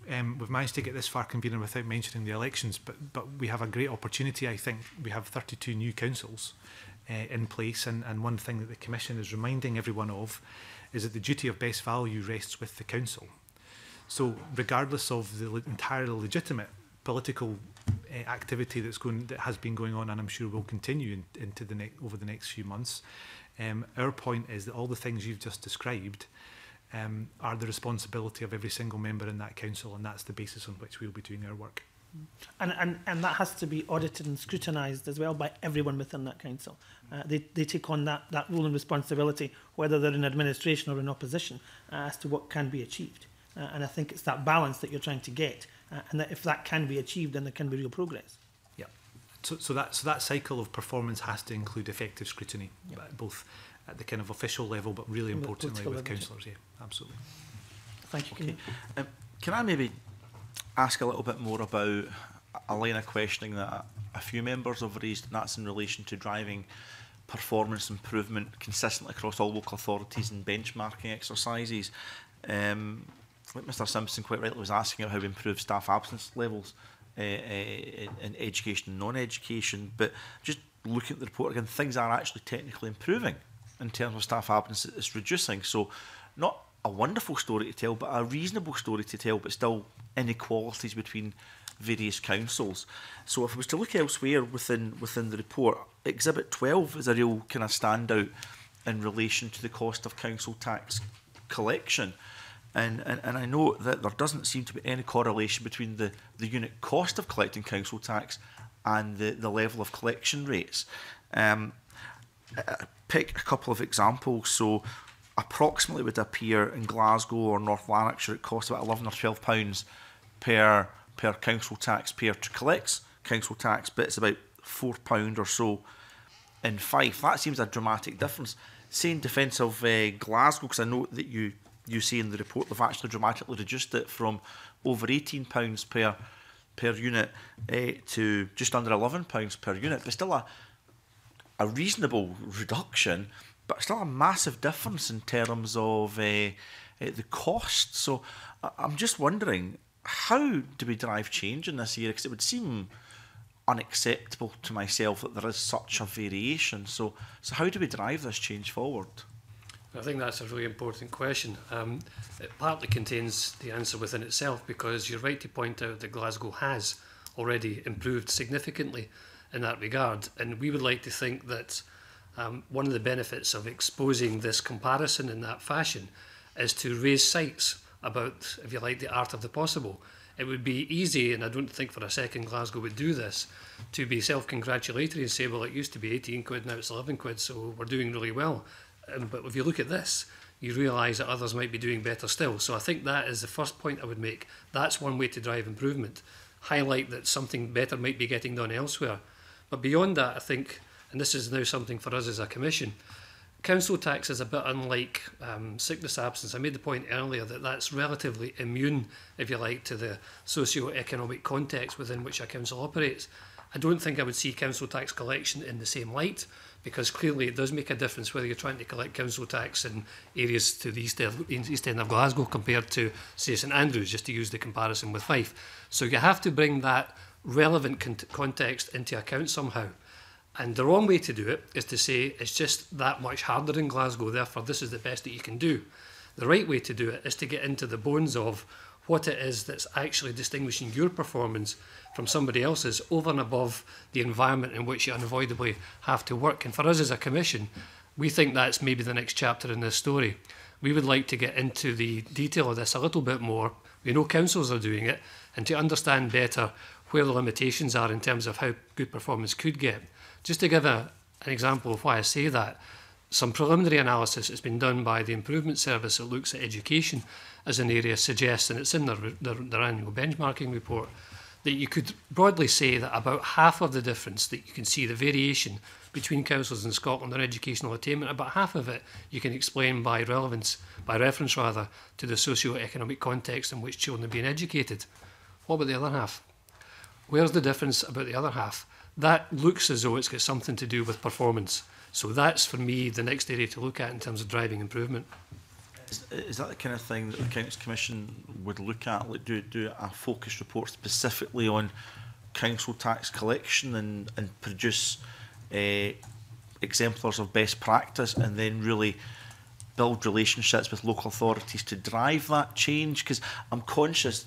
Um, we've managed to get this far, convening, without mentioning the elections, but but we have a great opportunity, I think. We have thirty-two new councils uh, in place, and, and one thing that the Commission is reminding everyone of is that the duty of best value rests with the council. So regardless of the le entirely legitimate political uh, activity that's going, that has been going on, and I'm sure will continue in, into the ne over the next few months, um, our point is that all the things you've just described Um, are the responsibility of every single member in that council, and that's the basis on which we'll be doing our work. And, and, and that has to be audited and scrutinised as well by everyone within that council. Uh, they, they take on that, that role and responsibility, whether they're in administration or in opposition, uh, as to what can be achieved. Uh, and I think it's that balance that you're trying to get, uh, and that if that can be achieved, then there can be real progress. Yeah. So, so, that, so that cycle of performance has to include effective scrutiny, yep. both at the kind of official level, but really importantly with councillors, yeah, absolutely. Thank you. Okay. Um, can I maybe ask a little bit more about a line of questioning that a few members have raised, and that's in relation to driving performance improvement consistently across all local authorities and benchmarking exercises. Um, I think Mister Simpson quite rightly was asking about how we improve staff absence levels uh, uh, in education and non-education, but just looking at the report again, things are actually technically improving in terms of staff absence. It's reducing, so not a wonderful story to tell, but a reasonable story to tell, but still inequalities between various councils. So if I was to look elsewhere within within the report, Exhibit twelve is a real kind of standout in relation to the cost of council tax collection. And, and, and I know that there doesn't seem to be any correlation between the, the unit cost of collecting council tax and the, the level of collection rates. Um, pick a couple of examples. So approximately would appear in Glasgow or North Lanarkshire, it costs about eleven or twelve pounds per per council taxpayer to collect council tax, but it's about four pounds or so in Fife. That seems a dramatic difference. Say in defence of uh, Glasgow, because I note that you, you say in the report they've actually dramatically reduced it from over eighteen pounds per, per unit uh, to just under eleven pounds per unit, but still a, a reasonable reduction, but still a massive difference in terms of uh, uh, the cost. So I I'm just wondering, how do we drive change in this area? Because it would seem unacceptable to myself that there is such a variation. So, so how do we drive this change forward? I think that's a really important question. Um, it partly contains the answer within itself, because you're right to point out that Glasgow has already improved significantly in that regard. And we would like to think that um, one of the benefits of exposing this comparison in that fashion is to raise sights about, if you like, the art of the possible. It would be easy, and I don't think for a second Glasgow would do this, to be self-congratulatory and say, well, it used to be eighteen quid, now it's eleven quid, so we're doing really well. Um, but if you look at this, you realise that others might be doing better still. So I think that is the first point I would make. That's one way to drive improvement. Highlight that something better might be getting done elsewhere. But beyond that, I think, and this is now something for us as a commission, council tax is a bit unlike um, sickness absence. I made the point earlier that that's relatively immune, if you like, to the socio-economic context within which a council operates. I don't think I would see council tax collection in the same light, because clearly it does make a difference whether you're trying to collect council tax in areas to the east end, east end of Glasgow compared to, say, St Andrews, just to use the comparison with Fife. So you have to bring that relevant con context into account somehow. And the wrong way to do it is to say it's just that much harder in Glasgow, therefore this is the best that you can do. The right way to do it is to get into the bones of what it is that's actually distinguishing your performance from somebody else's over and above the environment in which you unavoidably have to work. And for us as a commission, we think that's maybe the next chapter in this story. We would like to get into the detail of this a little bit more. We know councils are doing it, and to understand better where the limitations are in terms of how good performance could get. Just to give a, an example of why I say that, some preliminary analysis has been done by the Improvement Service that looks at education as an area suggests, and it's in their, their, their annual benchmarking report, that you could broadly say that about half of the difference that you can see, the variation between councils in Scotland on educational attainment, about half of it you can explain by relevance, by reference rather, to the socio-economic context in which children are being educated. What about the other half? Where's the difference about the other half? That looks as though it's got something to do with performance. So that's, for me, the next area to look at in terms of driving improvement. Is, is that the kind of thing that the Accounts Commission would look at? Like do, do a focus report specifically on council tax collection and, and produce uh, exemplars of best practice, and then really build relationships with local authorities to drive that change? Because I'm conscious,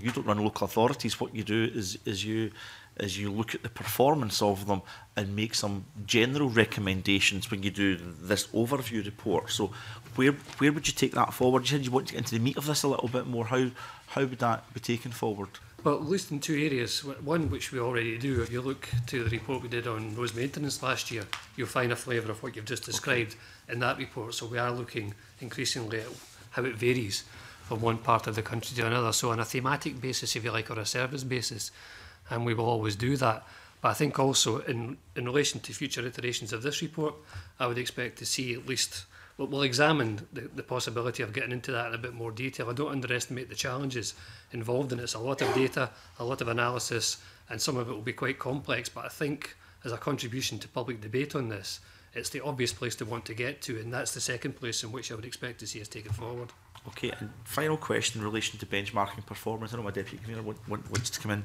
you don't run local authorities. What you do is, is you... as you look at the performance of them and make some general recommendations when you do this overview report. So where where would you take that forward? You said you want to get into the meat of this a little bit more. How how would that be taken forward? Well, at least in two areas. One, which we already do. If you look to the report we did on roads maintenance last year, you'll find a flavour of what you've just described okay. in that report. So we are looking increasingly at how it varies from one part of the country to another. So on a thematic basis, if you like, or a service basis, and we will always do that. But I think also in, in relation to future iterations of this report, I would expect to see at least, we'll, we'll examine the, the possibility of getting into that in a bit more detail. I don't underestimate the challenges involved in it. It's a lot of data, a lot of analysis, and some of it will be quite complex. But I think as a contribution to public debate on this, it's the obvious place to want to get to, and that's the second place in which I would expect to see us take it forward. Okay, and final question in relation to benchmarking performance. I know my Deputy Convener wants to come in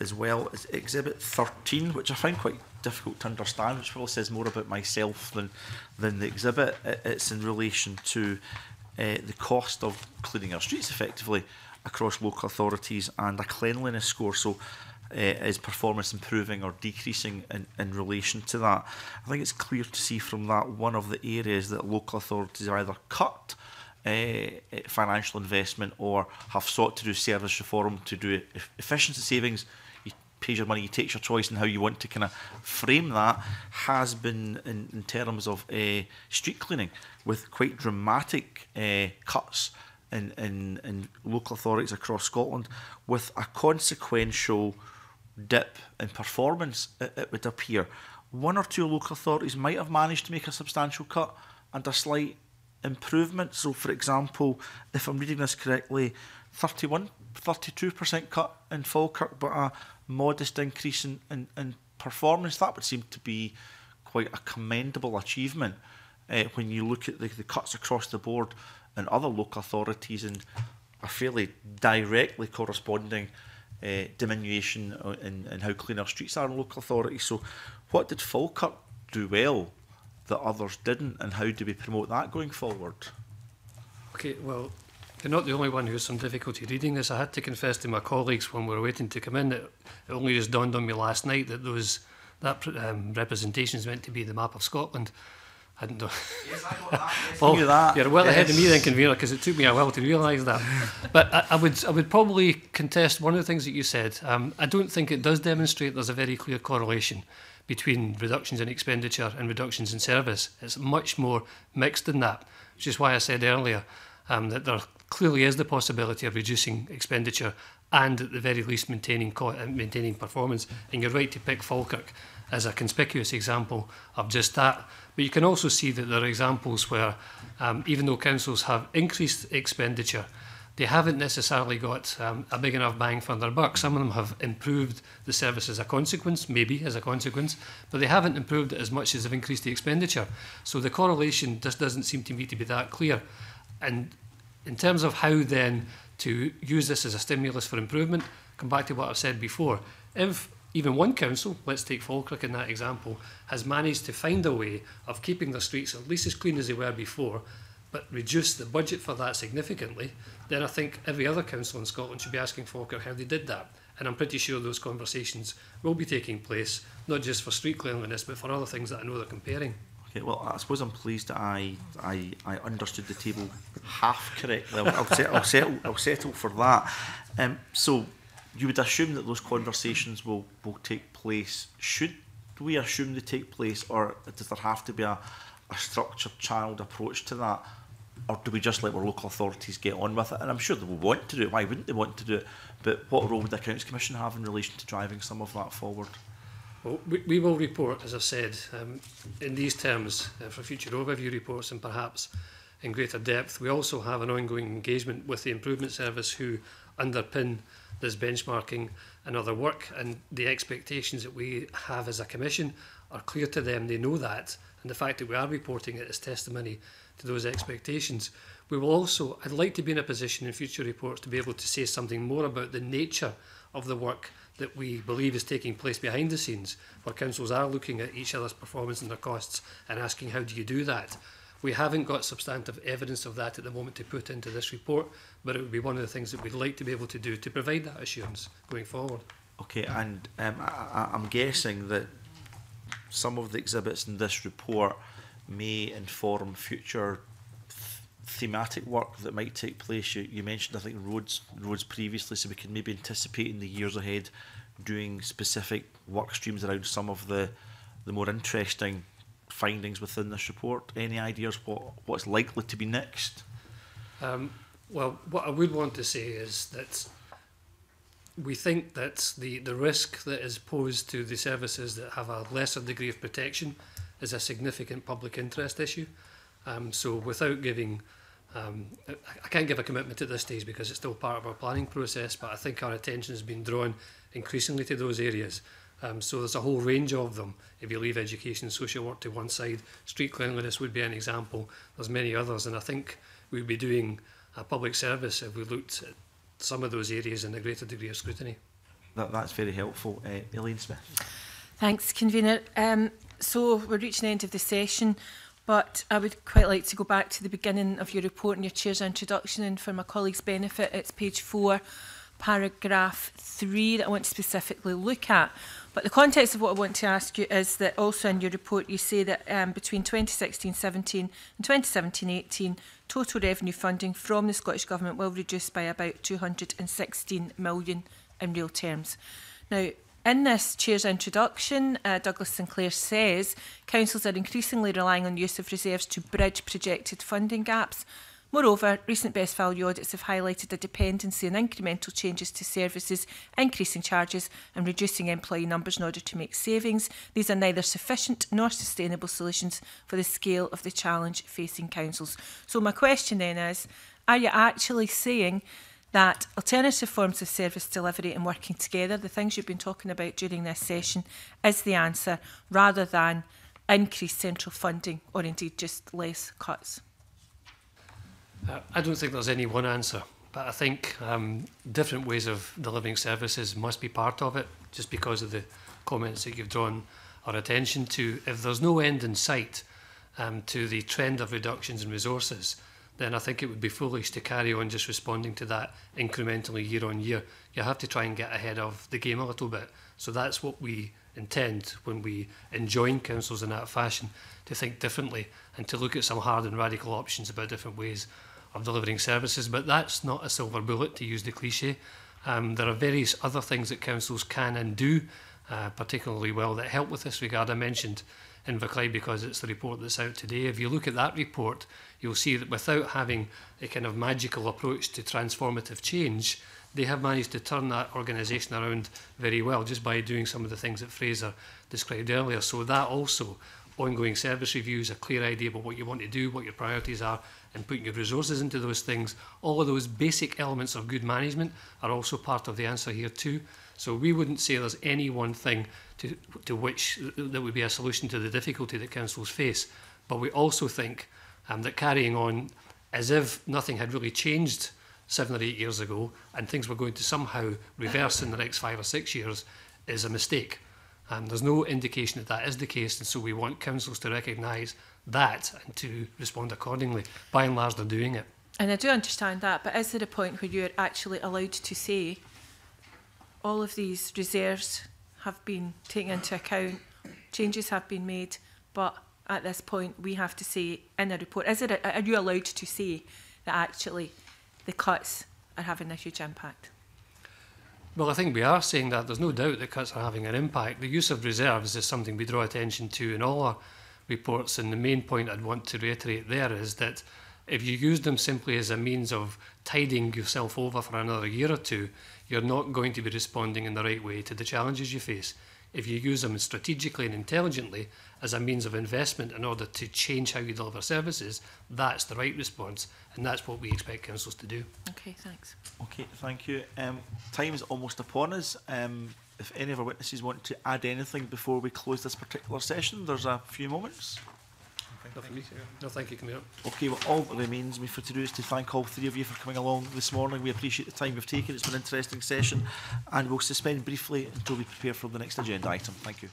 as well. It's Exhibit thirteen, which I find quite difficult to understand, which probably says more about myself than, than the exhibit. It's in relation to uh, the cost of cleaning our streets effectively across local authorities and a cleanliness score. So uh, is performance improving or decreasing in, in relation to that? I think it's clear to see from that one of the areas that local authorities have either cut Uh, financial investment or have sought to do service reform to do efficiency savings. You pay your money, you take your choice in how you want to kind of frame that, has been in, in terms of uh, street cleaning, with quite dramatic uh, cuts in, in, in local authorities across Scotland, with a consequential dip in performance, it, it would appear. One or two local authorities might have managed to make a substantial cut and a slight improvement. So, for example, if I'm reading this correctly, thirty-one, thirty-two percent cut in Falkirk, but a modest increase in, in, in performance. That would seem to be quite a commendable achievement uh, when you look at the, the cuts across the board in other local authorities and a fairly directly corresponding uh, diminution in, in how clean our streets are in local authorities. So, what did Falkirk do well that others didn't, and how do we promote that going forward? Okay, well, you're not the only one who has some difficulty reading this. I had to confess to my colleagues when we were waiting to come in that it only just dawned on me last night that those that um, representation is meant to be the map of Scotland. I hadn't done. Yes, I got that. Yes, well, you that. You're well yes. ahead of me then, convener, because it took me a while to realise that. But I, I would I would probably contest one of the things that you said. Um, I don't think it does demonstrate there's a very clear correlation between reductions in expenditure and reductions in service. It's much more mixed than that, which is why I said earlier um, that there clearly is the possibility of reducing expenditure and at the very least maintaining, co maintaining performance. And you're right to pick Falkirk as a conspicuous example of just that. But you can also see that there are examples where um, even though councils have increased expenditure, they haven't necessarily got um, a big enough bang for their buck. Some of them have improved the service as a consequence, maybe as a consequence, but they haven't improved it as much as they've increased the expenditure. So the correlation just doesn't seem to me to be that clear. And in terms of how then to use this as a stimulus for improvement, come back to what I've said before. If even one council, let's take Falkirk in that example, has managed to find a way of keeping their streets at least as clean as they were before, but reduce the budget for that significantly, then I think every other council in Scotland should be asking Falkirk how they did that. And I'm pretty sure those conversations will be taking place, not just for street cleanliness, but for other things that I know they're comparing. Okay, well, I suppose I'm pleased that I, I, I understood the table half correctly. I'll, I'll, set, I'll, settle, I'll settle for that. Um, so you would assume that those conversations will, will take place. Should we assume they take place, or does there have to be a, a structured, child approach to that? Or do we just let our local authorities get on with it? And I'm sure they will want to do it. Why wouldn't they want to do it? But what role would the Accounts Commission have in relation to driving some of that forward? Well, we, we will report, as I've said, um, in these terms uh, for future overview reports and perhaps in greater depth. We also have an ongoing engagement with the Improvement Service who underpin this benchmarking and other work, and the expectations that we have as a Commission are clear to them. They know that, and the fact that we are reporting it is testimony to those expectations. We will also, I'd like to be in a position in future reports to be able to say something more about the nature of the work that we believe is taking place behind the scenes, where councils are looking at each other's performance and their costs and asking, how do you do that? We haven't got substantive evidence of that at the moment to put into this report, but it would be one of the things that we'd like to be able to do to provide that assurance going forward. Okay, and um, I, I'm guessing that some of the exhibits in this report may inform future th thematic work that might take place. You, you mentioned, I think, roads roads previously, so we can maybe anticipate in the years ahead doing specific work streams around some of the, the more interesting findings within this report. Any ideas what, what's likely to be next? Um, well, what I would want to say is that we think that the, the risk that is posed to the services that have a lesser degree of protection is a significant public interest issue. Um, so without giving, um, I, I can't give a commitment at this stage because it's still part of our planning process, but I think our attention has been drawn increasingly to those areas. Um, so there's a whole range of them. If you leave education and social work to one side, street cleanliness would be an example. There's many others, and I think we'd be doing a public service if we looked at some of those areas in a greater degree of scrutiny. That, that's very helpful. Uh, Elaine Smith. Thanks, Convener. Um, so we're reaching the end of the session, but I would quite like to go back to the beginning of your report and your Chair's introduction, and for my colleagues' benefit, it's page four, paragraph three, that I want to specifically look at. But the context of what I want to ask you is that also in your report you say that um, between twenty sixteen seventeen and twenty seventeen eighteen, total revenue funding from the Scottish Government will reduce by about two hundred and sixteen million pounds in real terms. Now, in this Chair's introduction, uh, Douglas Sinclair says councils are increasingly relying on the use of reserves to bridge projected funding gaps. Moreover, recent best value audits have highlighted a dependency on incremental changes to services, increasing charges and reducing employee numbers in order to make savings. These are neither sufficient nor sustainable solutions for the scale of the challenge facing councils. So my question then is, are you actually saying that alternative forms of service delivery and working together, the things you've been talking about during this session, is the answer, rather than increased central funding or indeed just less cuts? I don't think there's any one answer, but I think um, different ways of delivering services must be part of it, just because of the comments that you've drawn our attention to. If there's no end in sight um, to the trend of reductions in resources, then I think it would be foolish to carry on just responding to that incrementally year on year. You have to try and get ahead of the game a little bit. So that's what we intend when we enjoin councils in that fashion, to think differently and to look at some hard and radical options about different ways of delivering services. But that's not a silver bullet, to use the cliche. Um, there are various other things that councils can and do uh, particularly well that help with this regard. I mentioned Inverclyde because it's the report that's out today. If you look at that report, you'll see that without having a kind of magical approach to transformative change, they have managed to turn that organisation around very well just by doing some of the things that Fraser described earlier. So that also, ongoing service reviews, a clear idea about what you want to do, what your priorities are, and putting your resources into those things, all of those basic elements of good management are also part of the answer here too. So we wouldn't say there's any one thing to, to which that would be a solution to the difficulty that councils face. But we also think um, that carrying on as if nothing had really changed seven or eight years ago and things were going to somehow reverse in the next five or six years is a mistake. Um, there's no indication that that is the case, and so we want councils to recognise that and to respond accordingly. By and large, they're doing it. And I do understand that, but is there a point where you're actually allowed to say all of these reserves have been taken into account, changes have been made, but at this point we have to say in a report, is it a, are you allowed to say that actually the cuts are having a huge impact? Well, I think we are saying that. There's no doubt that cuts are having an impact. The use of reserves is something we draw attention to in all our reports, and the main point I'd want to reiterate there is that if you use them simply as a means of tidying yourself over for another year or two, you're not going to be responding in the right way to the challenges you face. If you use them strategically and intelligently as a means of investment in order to change how you deliver services, that's the right response, and that's what we expect councils to do. Okay, thanks. Okay, thank you. Um, time is almost upon us. Um, if any of our witnesses want to add anything before we close this particular session, there's a few moments. No, thank you. No, thank you. Come here. Okay, well, all that remains me for to do is to thank all three of you for coming along this morning. We appreciate the time you've taken. It's been an interesting session, and we'll suspend briefly until we prepare for the next agenda item. Thank you.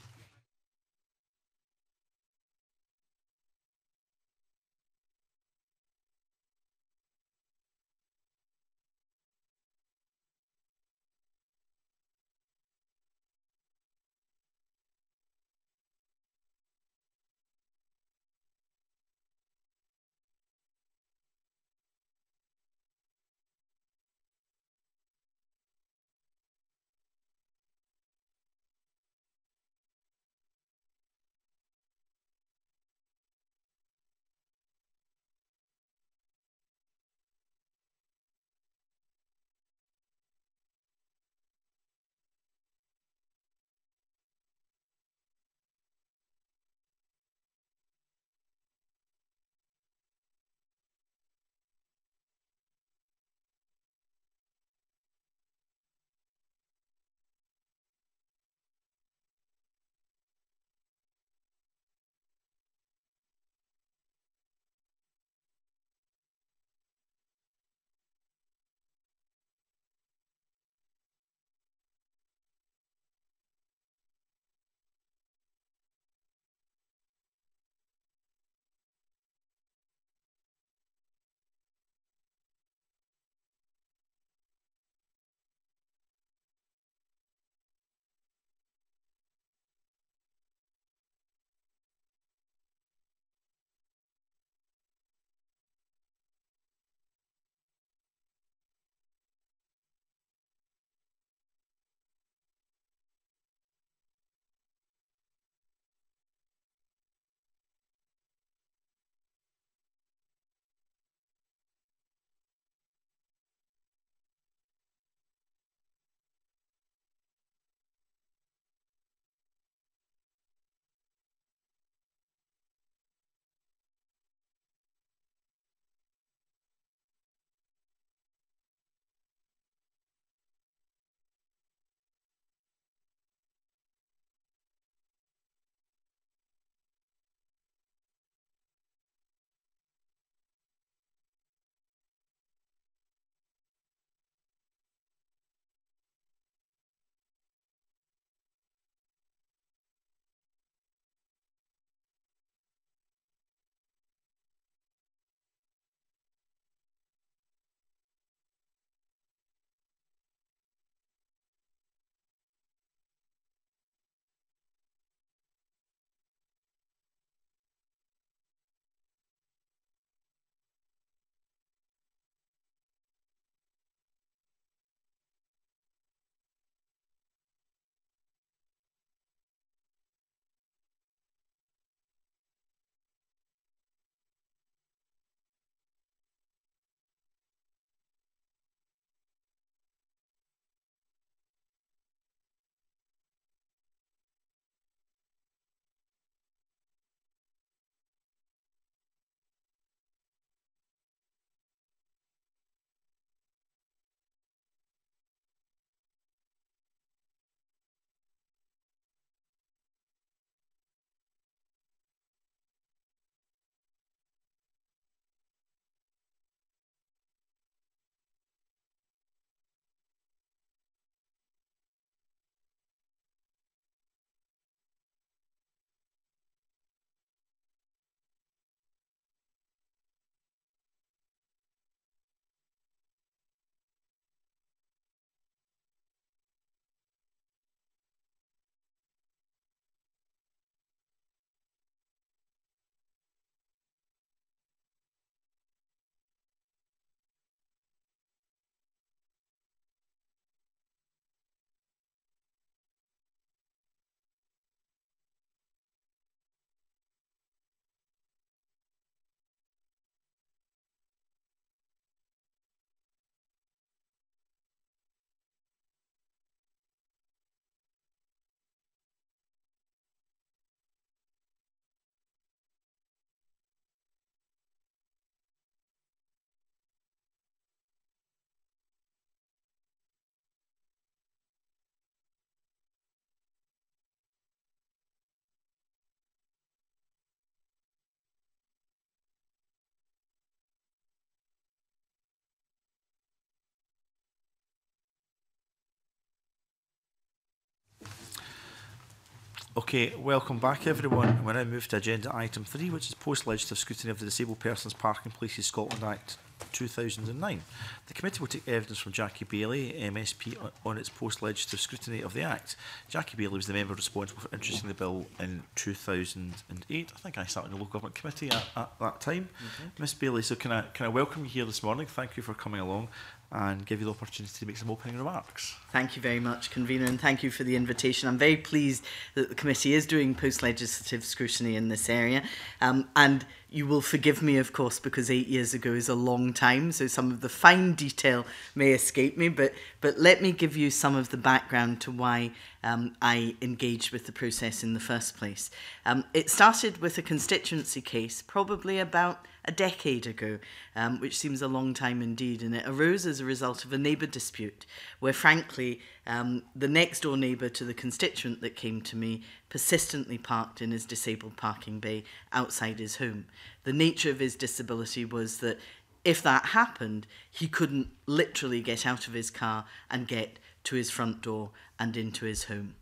Okay, welcome back everyone. We're now moved to agenda item three, which is post-legislative scrutiny of the Disabled Persons' Parking Places (Scotland) Act two thousand nine. The committee will take evidence from Jackie Baillie, M S P, on its post-legislative scrutiny of the Act. Jackie Baillie was the member responsible for introducing the bill in two thousand eight. I think I sat in the Local Government Committee at, at that time. Mm-hmm. Miss Baillie, so can I, can I welcome you here this morning? Thank you for coming along and give you the opportunity to make some opening remarks. Thank you very much, convener, and thank you for the invitation. I'm very pleased that the committee is doing post-legislative scrutiny in this area, um, and you will forgive me, of course, because eight years ago is a long time, so some of the fine detail may escape me, but, but let me give you some of the background to why um, I engaged with the process in the first place. Um, it started with a constituency case, probably about a decade ago, um, which seems a long time indeed, and it arose as a result of a neighbour dispute, where frankly, um, the next door neighbour to the constituent that came to me persistently parked in his disabled parking bay outside his home. The nature of his disability was that if that happened, he couldn't literally get out of his car and get to his front door and into his home.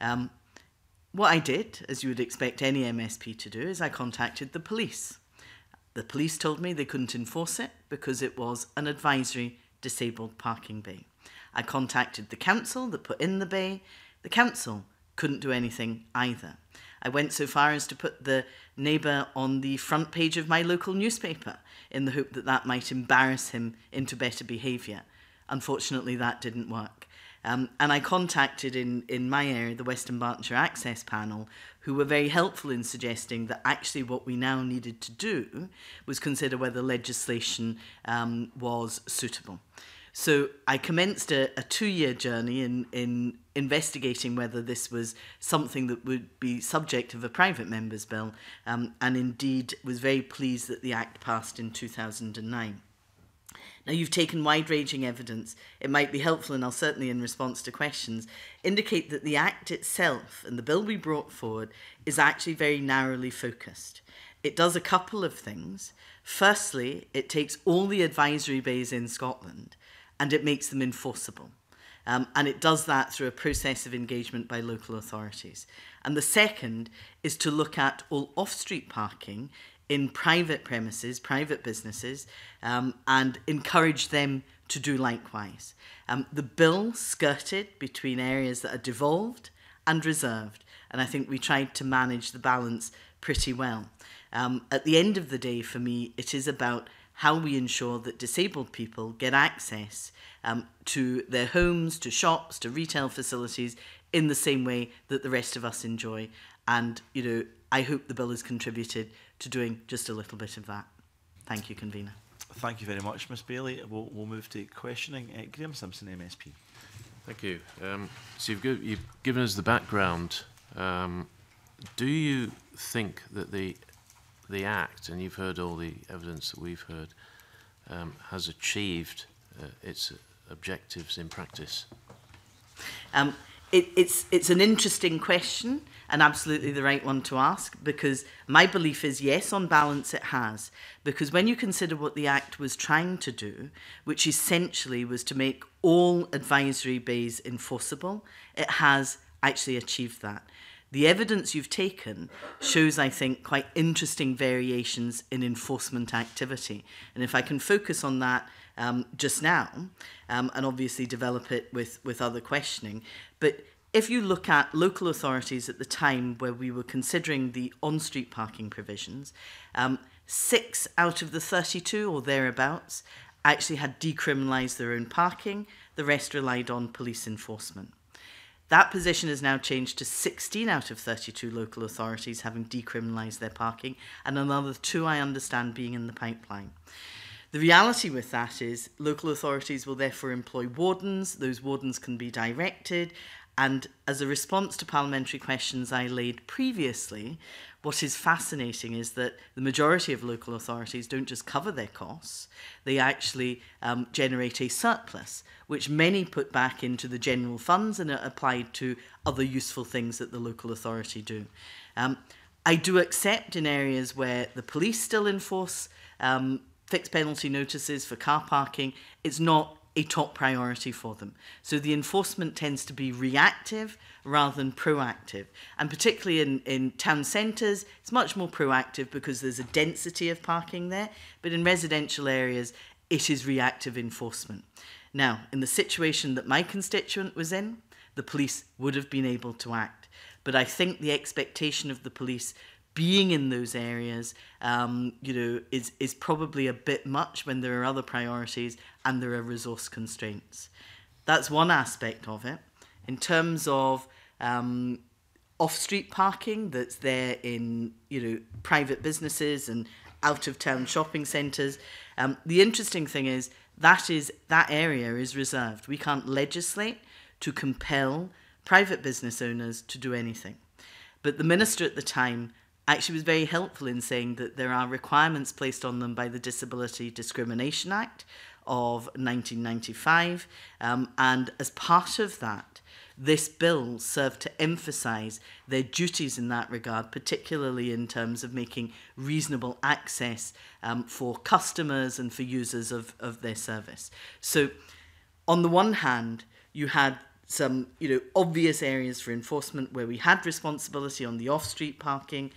Um, what I did, as you would expect any M S P to do, is I contacted the police. The police told me they couldn't enforce it because it was an advisory disabled parking bay. I contacted the council that put in the bay. The council couldn't do anything either. I went so far as to put the neighbour on the front page of my local newspaper in the hope that that might embarrass him into better behaviour. Unfortunately, that didn't work. Um, and I contacted in, in my area the Western Bartonshire Access Panel, who were very helpful in suggesting that actually what we now needed to do was consider whether legislation um, was suitable. So I commenced a, a two-year journey in, in investigating whether this was something that would be subject of a private member's bill, um, and indeed was very pleased that the Act passed in two thousand nine. Now, you've taken wide-ranging evidence. It might be helpful, and I'll certainly, in response to questions, indicate that the Act itself and the bill we brought forward is actually very narrowly focused. It does a couple of things. Firstly, it takes all the advisory bays in Scotland and it makes them enforceable. Um, and it does that through a process of engagement by local authorities. And the second is to look at all off-street parking in private premises, private businesses, um, and encourage them to do likewise. Um, the bill skirted between areas that are devolved and reserved, and I think we tried to manage the balance pretty well. Um, at the end of the day, for me, it is about how we ensure that disabled people get access um, to their homes, to shops, to retail facilities in the same way that the rest of us enjoy. And, you know, I hope the bill has contributed to doing just a little bit of that. Thank you, convener. Thank you very much, Miss Baillie. We'll, we'll move to questioning. Uh, Graeme Simpson, M S P. Thank you. Um, so you've, give, you've given us the background. Um, do you think that the the Act, and you've heard all the evidence that we've heard, um, has achieved uh, its objectives in practice? Um, it, it's it's an interesting question, and absolutely the right one to ask, because my belief is, yes, on balance it has. Because when you consider what the Act was trying to do, which essentially was to make all advisory bays enforceable, it has actually achieved that. The evidence you've taken shows, I think, quite interesting variations in enforcement activity. And if I can focus on that um, just now, um, and obviously develop it with, with other questioning, but if you look at local authorities at the time where we were considering the on-street parking provisions, um, six out of the thirty-two or thereabouts actually had decriminalised their own parking. The rest relied on police enforcement. That position has now changed to sixteen out of thirty-two local authorities having decriminalised their parking, and another two, I understand, being in the pipeline. The reality with that is local authorities will therefore employ wardens. Those wardens can be directed. And as a response to parliamentary questions I laid previously, what is fascinating is that the majority of local authorities don't just cover their costs, they actually um, generate a surplus, which many put back into the general funds and are applied to other useful things that the local authority do. Um, I do accept in areas where the police still enforce um, fixed penalty notices for car parking, it's not a top priority for them. So the enforcement tends to be reactive rather than proactive. And particularly in, in town centres, it's much more proactive because there's a density of parking there. But in residential areas, it is reactive enforcement. Now, in the situation that my constituent was in, the police would have been able to act. But I think the expectation of the police being in those areas, um, you know, is, is probably a bit much when there are other priorities and there are resource constraints. That's one aspect of it. In terms of um, off-street parking that's there in, you know, private businesses and out-of-town shopping centres, um, the interesting thing is that is that area is reserved. We can't legislate to compel private business owners to do anything. But the minister at the time actually was very helpful in saying that there are requirements placed on them by the Disability Discrimination Act of nineteen ninety-five, um, and as part of that, this bill served to emphasise their duties in that regard, particularly in terms of making reasonable access um, for customers and for users of, of their service. So on the one hand, you had some, you know, obvious areas for enforcement where we had responsibility on the off-street parking,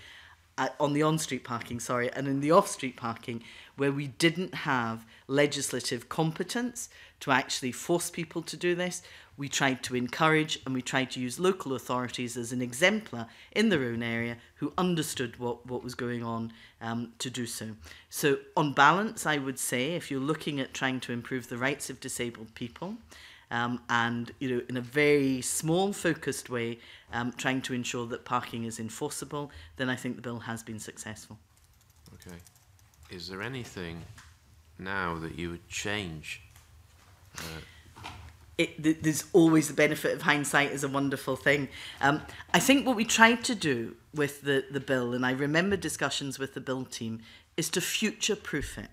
uh, on the on-street parking, sorry, and in the off-street parking where we didn't have legislative competence to actually force people to do this. We tried to encourage and we tried to use local authorities as an exemplar in their own area who understood what, what was going on um, to do so. So on balance, I would say, if you're looking at trying to improve the rights of disabled people, Um, and, you know, in a very small, focused way, um, trying to ensure that parking is enforceable, then I think the bill has been successful. Okay. Is there anything now that you would change? Uh... It, th there's always the benefit of hindsight is a wonderful thing. Um, I think what we tried to do with the, the bill, and I remember discussions with the bill team, is to future-proof it.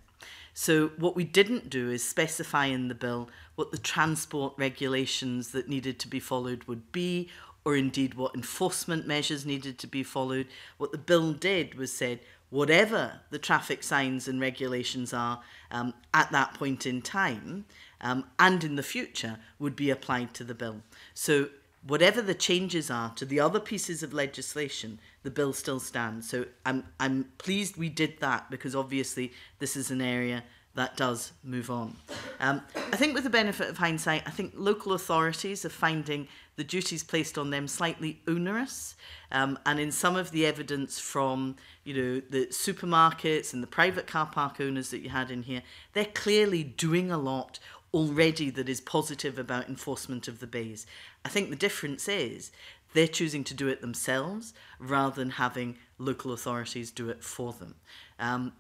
So what we didn't do is specify in the bill what the transport regulations that needed to be followed would be, or indeed what enforcement measures needed to be followed. What the bill did was said, whatever the traffic signs and regulations are um, at that point in time um, and in the future would be applied to the bill. So whatever the changes are to the other pieces of legislation, the bill still stands. So I'm, I'm pleased we did that because obviously this is an area that does move on. Um, I think with the benefit of hindsight, I think local authorities are finding the duties placed on them slightly onerous. Um, and in some of the evidence from, you know, the supermarkets and the private car park owners that you had in here, they're clearly doing a lot already that is positive about enforcement of the bays. I think the difference is they're choosing to do it themselves rather than having local authorities do it for them. Um,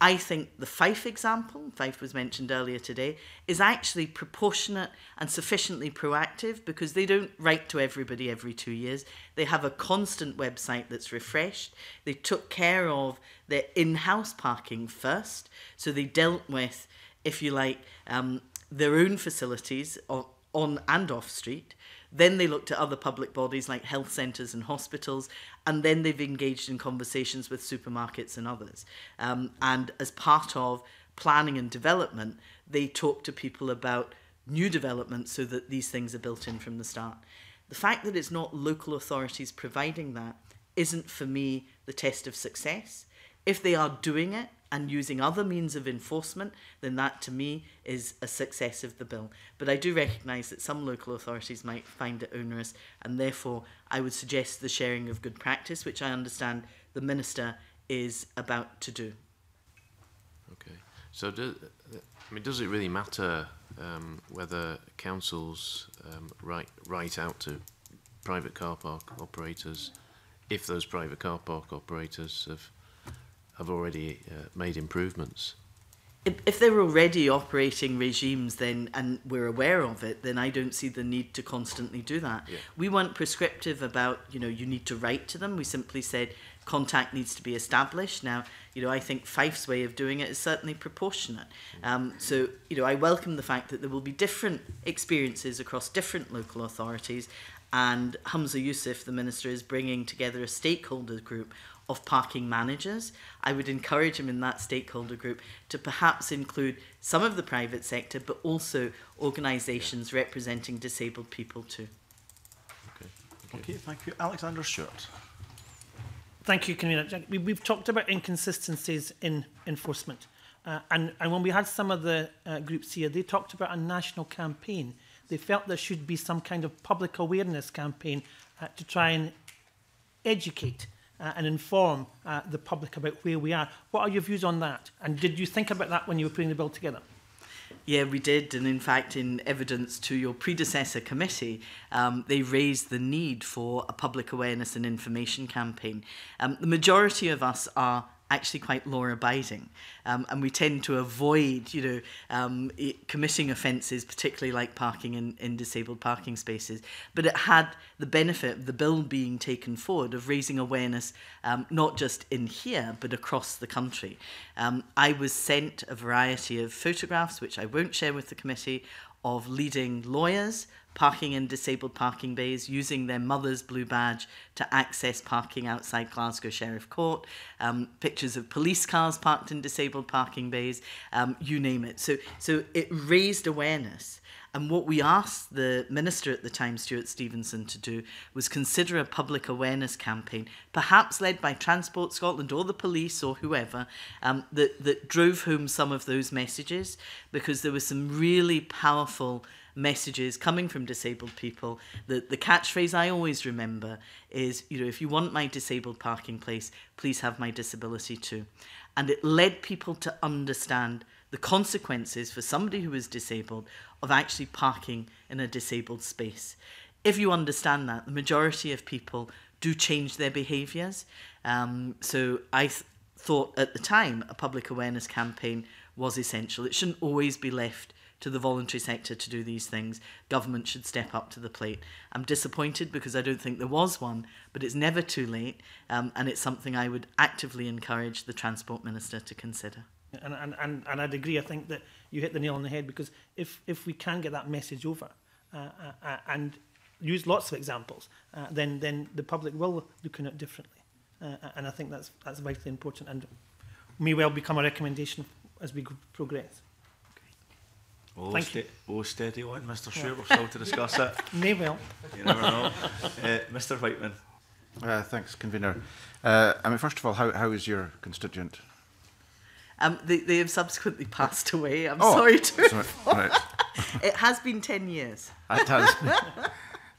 I think the Fife example, Fife was mentioned earlier today, is actually proportionate and sufficiently proactive because they don't write to everybody every two years. They have a constant website that's refreshed. They took care of their in-house parking first. So they dealt with, if you like, um, their own facilities on and off street. Then they looked at other public bodies like health centres and hospitals, and then they've engaged in conversations with supermarkets and others. Um, and as part of planning and development, they talk to people about new developments so that these things are built in from the start. The fact that it's not local authorities providing that isn't, for me, the test of success. If they are doing it and using other means of enforcement, then that to me is a success of the bill. But I do recognise that some local authorities might find it onerous, and therefore I would suggest the sharing of good practice, which I understand the Minister is about to do. Okay. So do, I mean, does it really matter um, whether councils um, write, write out to private car park operators if those private car park operators have have already uh, made improvements? If, if they're already operating regimes then, and we're aware of it, then I don't see the need to constantly do that. Yeah. We weren't prescriptive about, you know, you need to write to them. We simply said contact needs to be established. Now, you know, I think Fife's way of doing it is certainly proportionate. Um, so, you know, I welcome the fact that there will be different experiences across different local authorities, and Humza Yousaf, the Minister, is bringing together a stakeholder group of parking managers. I would encourage him in that stakeholder group to perhaps include some of the private sector, but also organisations yeah. representing disabled people too. Okay. Okay. Okay, thank you. Alexander Stewart. Thank you, Convener. We've talked about inconsistencies in enforcement. Uh, and, and when we had some of the uh, groups here, they talked about a national campaign. They felt there should be some kind of public awareness campaign uh, to try and educate uh, and inform uh, the public about where we are. What are your views on that? And did you think about that when you were putting the bill together? Yeah, we did. And in fact, in evidence to your predecessor committee, um, they raised the need for a public awareness and information campaign. Um, the majority of us are actually quite law-abiding, um, and we tend to avoid, you know, um, it, committing offences, particularly like parking in, in disabled parking spaces. But it had the benefit of the bill being taken forward of raising awareness, um, not just in here, but across the country. Um, I was sent a variety of photographs, which I won't share with the committee, of leading lawyers parking in disabled parking bays, using their mother's blue badge to access parking outside Glasgow Sheriff Court, um, pictures of police cars parked in disabled parking bays, um, you name it. So, so it raised awareness. And what we asked the minister at the time, Stuart Stevenson, to do was consider a public awareness campaign, perhaps led by Transport Scotland or the police or whoever, um, that, that drove home some of those messages, because there were some really powerful messages coming from disabled people. The, the catchphrase I always remember is, you know, if you want my disabled parking place, please have my disability too. And it led people to understand the consequences for somebody who is disabled of actually parking in a disabled space. If you understand that, the majority of people do change their behaviours. Um, so I th thought at the time a public awareness campaign was essential. It shouldn't always be left to the voluntary sector to do these things. Government should step up to the plate. I'm disappointed because I don't think there was one, but it's never too late, um, and it's something I would actively encourage the Transport Minister to consider. And, and, and, and I'd agree. I think that you hit the nail on the head, because if, if we can get that message over uh, uh, and use lots of examples, uh, then, then the public will look at it differently. Uh, and I think that's, that's vitally important and may well become a recommendation as we progress. Oh, Thank ste you. oh, steady on, Mister Stewart. Yeah. We're still to discuss it. May well. You never know. uh, Mister Whiteman. Uh, thanks, Convener. Uh, I mean, first of all, how, how is your constituent? Um, they, they have subsequently passed away. I'm oh, sorry to sorry. Right. It has been ten years. It has.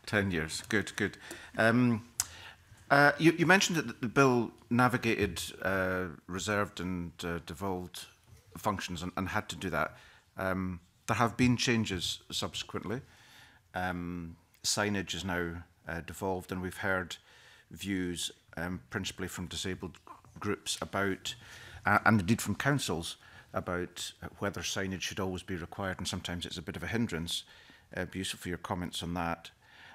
ten years. Good, good. Um, uh, you, you mentioned that the bill navigated uh, reserved and uh, devolved functions and, and had to do that. Um, There have been changes subsequently. Um, signage is now uh, devolved, and we've heard views um, principally from disabled groups about, uh, and indeed from councils, about whether signage should always be required, and sometimes it's a bit of a hindrance. Uh, be useful for your comments on that.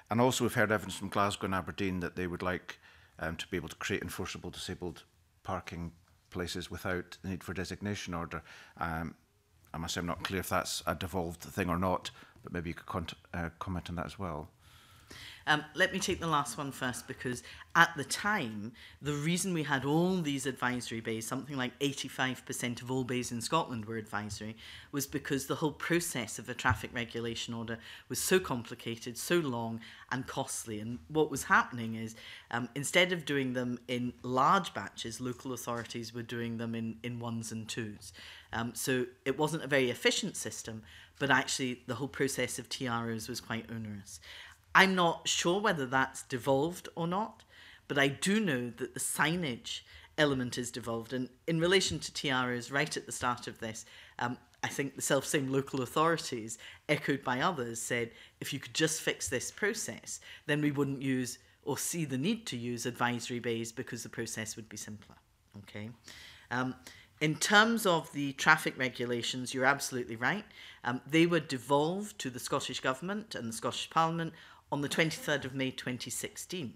And also we've heard evidence from Glasgow and Aberdeen that they would like um, to be able to create enforceable disabled parking places without the need for designation order. Um, I must say I'm not clear if that's a devolved thing or not, but maybe you could con uh, comment on that as well. Um, let me take the last one first, because at the time, the reason we had all these advisory bays, something like eighty-five percent of all bays in Scotland were advisory, was because the whole process of a traffic regulation order was so complicated, so long and costly. And what was happening is, um, instead of doing them in large batches, local authorities were doing them in, in ones and twos. Um, so it wasn't a very efficient system, but actually the whole process of T R Os was quite onerous. I'm not sure whether that's devolved or not, but I do know that the signage element is devolved. And in relation to T R Os, right at the start of this, um, I think the self-same local authorities, echoed by others, said, if you could just fix this process, then we wouldn't use or see the need to use advisory bays, because the process would be simpler. Okay. Um, In terms of the traffic regulations, you're absolutely right. Um, they were devolved to the Scottish Government and the Scottish Parliament on the twenty-third of May twenty sixteen.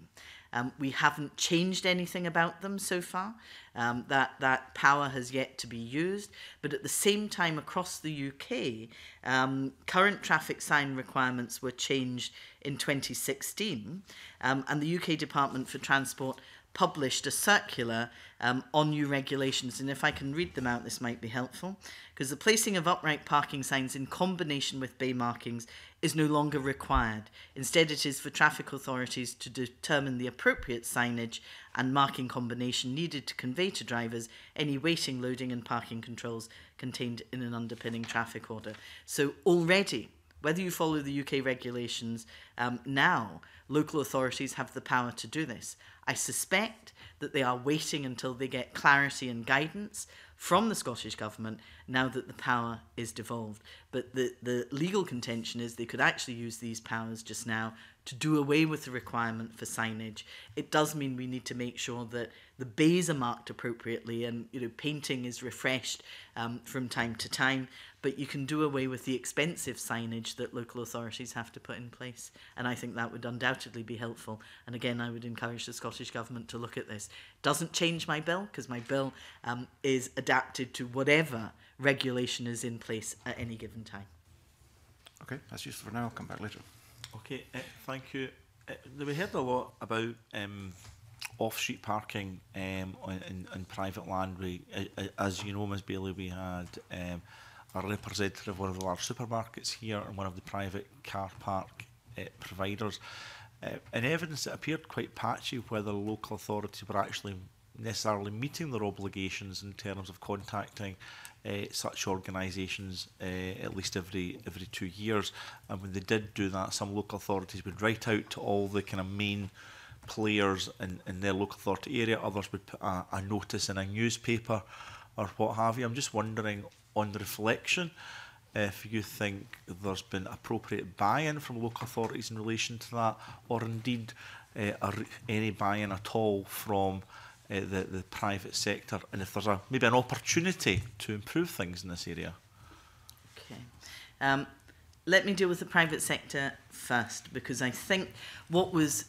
Um, we haven't changed anything about them so far. Um, that, that power has yet to be used. But at the same time, across the U K, um, current traffic sign requirements were changed in twenty sixteen. Um, and the U K Department for Transport published a circular um, on new regulations, and if I can read them out, this might be helpful, because the placing of upright parking signs in combination with bay markings is no longer required. Instead, it is for traffic authorities to determine the appropriate signage and marking combination needed to convey to drivers any weighting, loading and parking controls contained in an underpinning traffic order. So already, whether you follow the U K regulations um, now, local authorities have the power to do this. I suspect that they are waiting until they get clarity and guidance from the Scottish Government now that the power is devolved. But the, the legal contention is they could actually use these powers just now to do away with the requirement for signage. It does mean we need to make sure that the bays are marked appropriately and, you know, painting is refreshed um, from time to time. But you can do away with the expensive signage that local authorities have to put in place. And I think that would undoubtedly be helpful. And again, I would encourage the Scottish Government to look at this. It doesn't change my bill, because my bill um, is adapted to whatever regulation is in place at any given time. Okay, that's useful for now. I'll come back later. Okay, uh, thank you. Uh, we heard a lot about um, off-street parking um, on, in, in private land. We, uh, as you know, Miz Baillie, we had... Um, a representative of one of the large supermarkets here and one of the private car park uh, providers. Uh, and evidence that appeared quite patchy whether local authority were actually necessarily meeting their obligations in terms of contacting uh, such organisations uh, at least every every two years. And when they did do that, some local authorities would write out to all the kind of main players in, in their local authority area. Others would put a, a notice in a newspaper or what have you. I'm just wondering, on the reflection, if you think there's been appropriate buy-in from local authorities in relation to that, or indeed uh, are any buy-in at all from uh, the, the private sector, and if there's a, maybe an opportunity to improve things in this area. Okay. Um, let me deal with the private sector first, because I think what was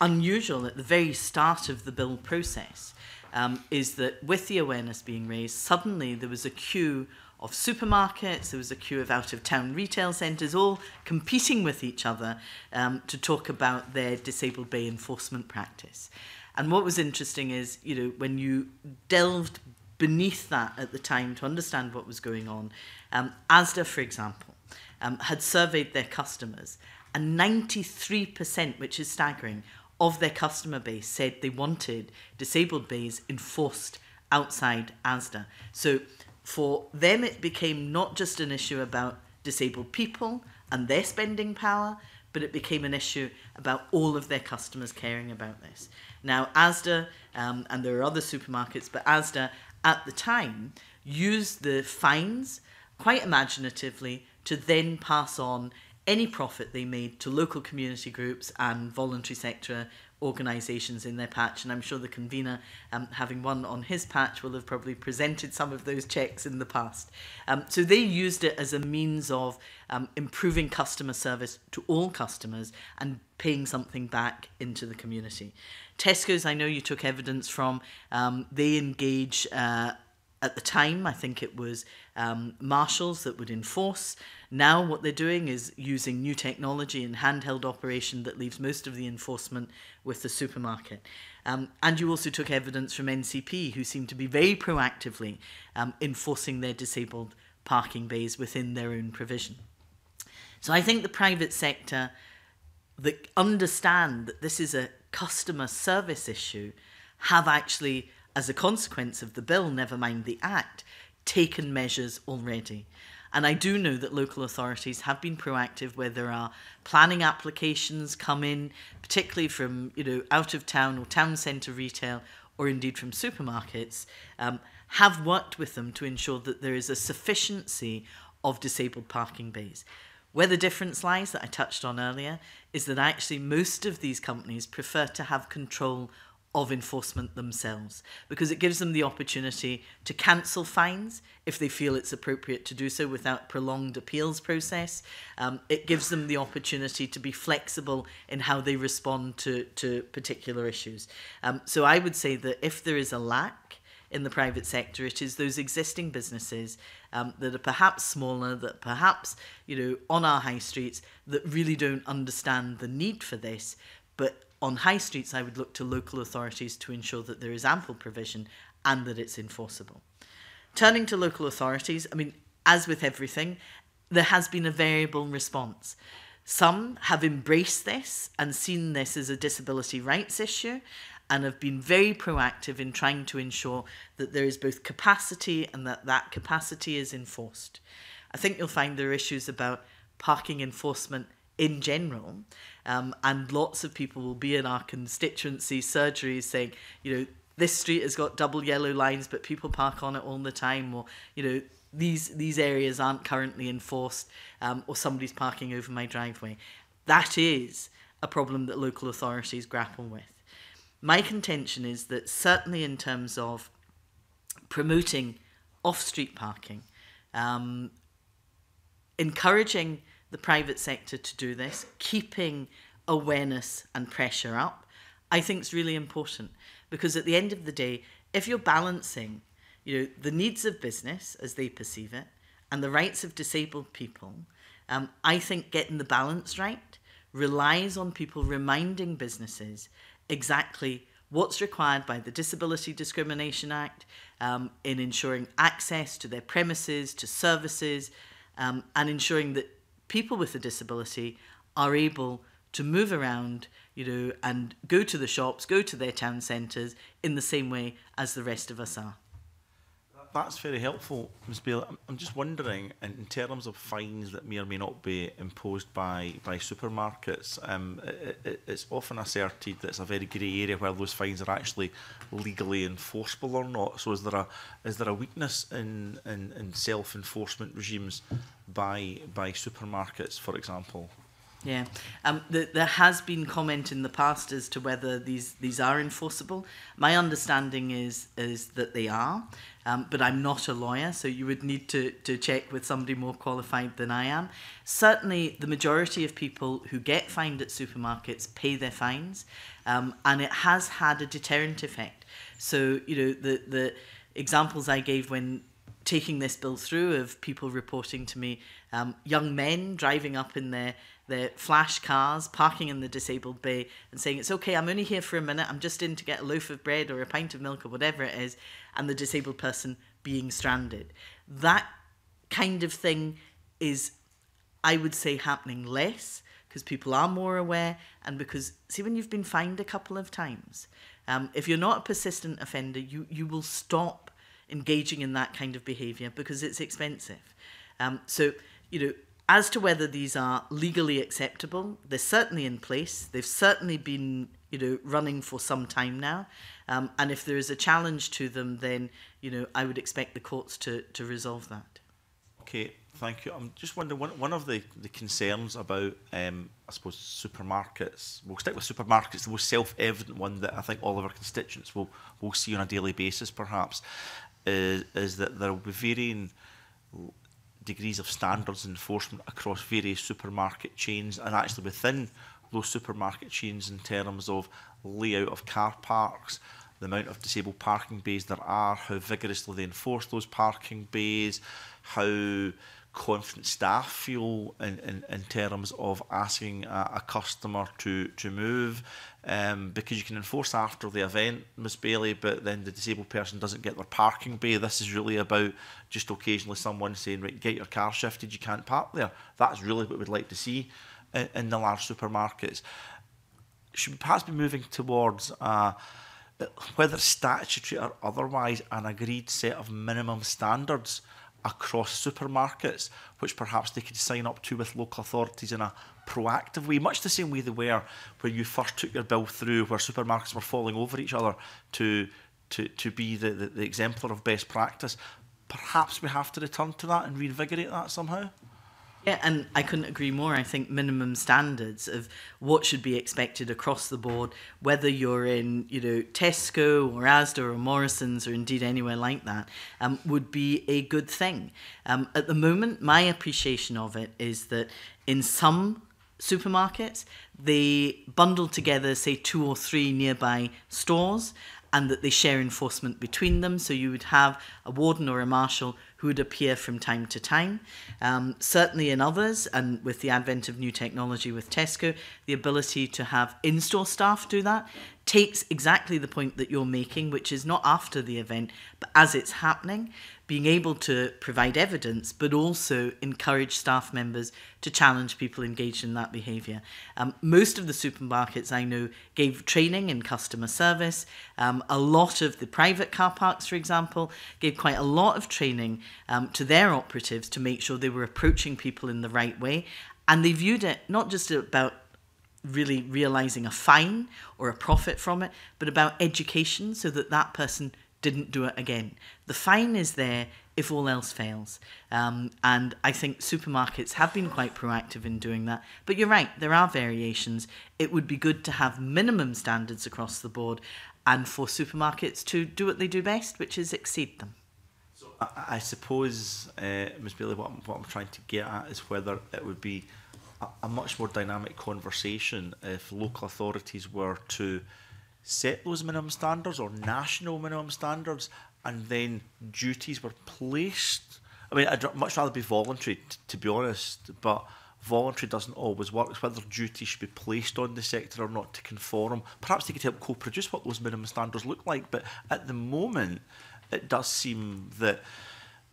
unusual at the very start of the bill process um, is that with the awareness being raised, suddenly there was a queue of supermarkets, there was a queue of out-of-town retail centres, all competing with each other um, to talk about their disabled bay enforcement practice. And what was interesting is, you know, when you delved beneath that at the time to understand what was going on, um, ASDA, for example, um, had surveyed their customers, and ninety-three percent, which is staggering, of their customer base said they wanted disabled bays enforced outside ASDA. So for them, it became not just an issue about disabled people and their spending power, but it became an issue about all of their customers caring about this. Now, ASDA, um, and there are other supermarkets, but ASDA at the time used the fines quite imaginatively to then pass on any profit they made to local community groups and voluntary sector organisations in their patch. And I'm sure the convener, um, having one on his patch, will have probably presented some of those checks in the past. Um, so they used it as a means of um, improving customer service to all customers and paying something back into the community. Tesco's, I know you took evidence from, um, they engage uh, at the time, I think it was um, marshals that would enforce. Now what they're doing is using new technology and handheld operation that leaves most of the enforcement with the supermarket. Um, and you also took evidence from N C P, who seem to be very proactively um, enforcing their disabled parking bays within their own provision. So I think the private sector that understand that this is a customer service issue have actually, as a consequence of the bill, never mind the Act, taken measures already. And I do know that local authorities have been proactive where there are planning applications come in, particularly from, you know, out of town or town centre retail, or indeed from supermarkets, um, have worked with them to ensure that there is a sufficiency of disabled parking bays. Where the difference lies, that I touched on earlier, is that actually most of these companies prefer to have control of enforcement themselves, because it gives them the opportunity to cancel fines if they feel it's appropriate to do so without prolonged appeals process. Um, it gives them the opportunity to be flexible in how they respond to, to particular issues. Um, so I would say that if there is a lack in the private sector, it is those existing businesses um, that are perhaps smaller, that perhaps, you know, on our high streets, that really don't understand the need for this, but on high streets, I would look to local authorities to ensure that there is ample provision and that it's enforceable. Turning to local authorities, I mean, as with everything, there has been a variable response. Some have embraced this and seen this as a disability rights issue and have been very proactive in trying to ensure that there is both capacity and that that capacity is enforced. I think you'll find there are issues about parking enforcement in general, um, and lots of people will be in our constituency surgeries saying, you know, this street has got double yellow lines, but people park on it all the time, or, you know, these, these areas aren't currently enforced, um, or somebody's parking over my driveway. That is a problem that local authorities grapple with. My contention is that certainly in terms of promoting off-street parking, um, encouraging the private sector to do this, keeping awareness and pressure up, I think is really important. Because at the end of the day, if you're balancing, you know, the needs of business as they perceive it and the rights of disabled people, um, I think getting the balance right relies on people reminding businesses exactly what's required by the Disability Discrimination Act um, in ensuring access to their premises, to services, um, and ensuring that people with a disability are able to move around, you know, and go to the shops, go to their town centres in the same way as the rest of us are. That's very helpful, Miz Baillie. I'm just wondering, in terms of fines that may or may not be imposed by, by supermarkets, um, it, it, it's often asserted that it's a very grey area where those fines are actually legally enforceable or not. So is there a, is there a weakness in, in, in self-enforcement regimes by, by supermarkets, for example? Yeah, um, the, there has been comment in the past as to whether these, these are enforceable. My understanding is, is that they are, um, but I'm not a lawyer, so you would need to, to check with somebody more qualified than I am. Certainly, the majority of people who get fined at supermarkets pay their fines, um, and it has had a deterrent effect. So, you know, the, the examples I gave when taking this bill through of people reporting to me, um, young men driving up in their their flash cars, parking in the disabled bay and saying, it's okay, I'm only here for a minute, I'm just in to get a loaf of bread or a pint of milk or whatever it is, and the disabled person being stranded. That kind of thing is, I would say, happening less because people are more aware, and because, see, when you've been fined a couple of times, um, if you're not a persistent offender, you, you will stop engaging in that kind of behaviour because it's expensive. Um, so, you know, as to whether these are legally acceptable, they're certainly in place. They've certainly been, you know, running for some time now. Um, and if there is a challenge to them, then, you know, I would expect the courts to, to resolve that. Okay, thank you. I'm just wondering, one, one of the, the concerns about, um, I suppose, supermarkets, we'll stick with supermarkets, the most self-evident one that I think all of our constituents will, will see on a daily basis, perhaps, is, is that there will be varying degrees of standards enforcement across various supermarket chains, and actually within those supermarket chains in terms of layout of car parks, the amount of disabled parking bays there are, how vigorously they enforce those parking bays, how confident staff feel in, in, in terms of asking a, a customer to, to move, um, because you can enforce after the event, Miz Baillie, but then the disabled person doesn't get their parking bay. This is really about just occasionally someone saying, right, get your car shifted, you can't park there. That's really what we'd like to see in, in the large supermarkets. Should we perhaps be moving towards uh, whether statutory or otherwise an agreed set of minimum standards across supermarkets, which perhaps they could sign up to with local authorities in a proactive way, much the same way they were when you first took your bill through, where supermarkets were falling over each other to to, to be the, the, the exemplar of best practice. Perhaps we have to return to that and reinvigorate that somehow? Yeah, and I couldn't agree more. I think minimum standards of what should be expected across the board, whether you're in, you know, Tesco or ASDA or Morrison's or indeed anywhere like that, um, would be a good thing. Um, at the moment, my appreciation of it is that in some supermarkets, they bundle together, say, two or three nearby stores, and that they share enforcement between them. So you would have a warden or a marshal would appear from time to time. Um, certainly in others, and with the advent of new technology with Tesco, the ability to have in-store staff do that takes exactly the point that you're making, which is not after the event, but as it's happening, being able to provide evidence, but also encourage staff members to challenge people engaged in that behaviour. Um, most of the supermarkets I know gave training in customer service. Um, a lot of the private car parks, for example, gave quite a lot of training um, to their operatives to make sure they were approaching people in the right way. And they viewed it not just about really realising a fine or a profit from it, but about education so that that person didn't do it again. The fine is there if all else fails. Um, and I think supermarkets have been quite proactive in doing that. But you're right, there are variations. It would be good to have minimum standards across the board and for supermarkets to do what they do best, which is exceed them. So I, I suppose, uh, Miz Baillie, what I'm, what I'm trying to get at is whether it would be a, a much more dynamic conversation if local authorities were to set those minimum standards or national minimum standards, and then duties were placed. I mean, I'd much rather be voluntary, to be honest, but voluntary doesn't always work. It's whether duties should be placed on the sector or not to conform. Perhaps they could help co-produce what those minimum standards look like, but at the moment, it does seem that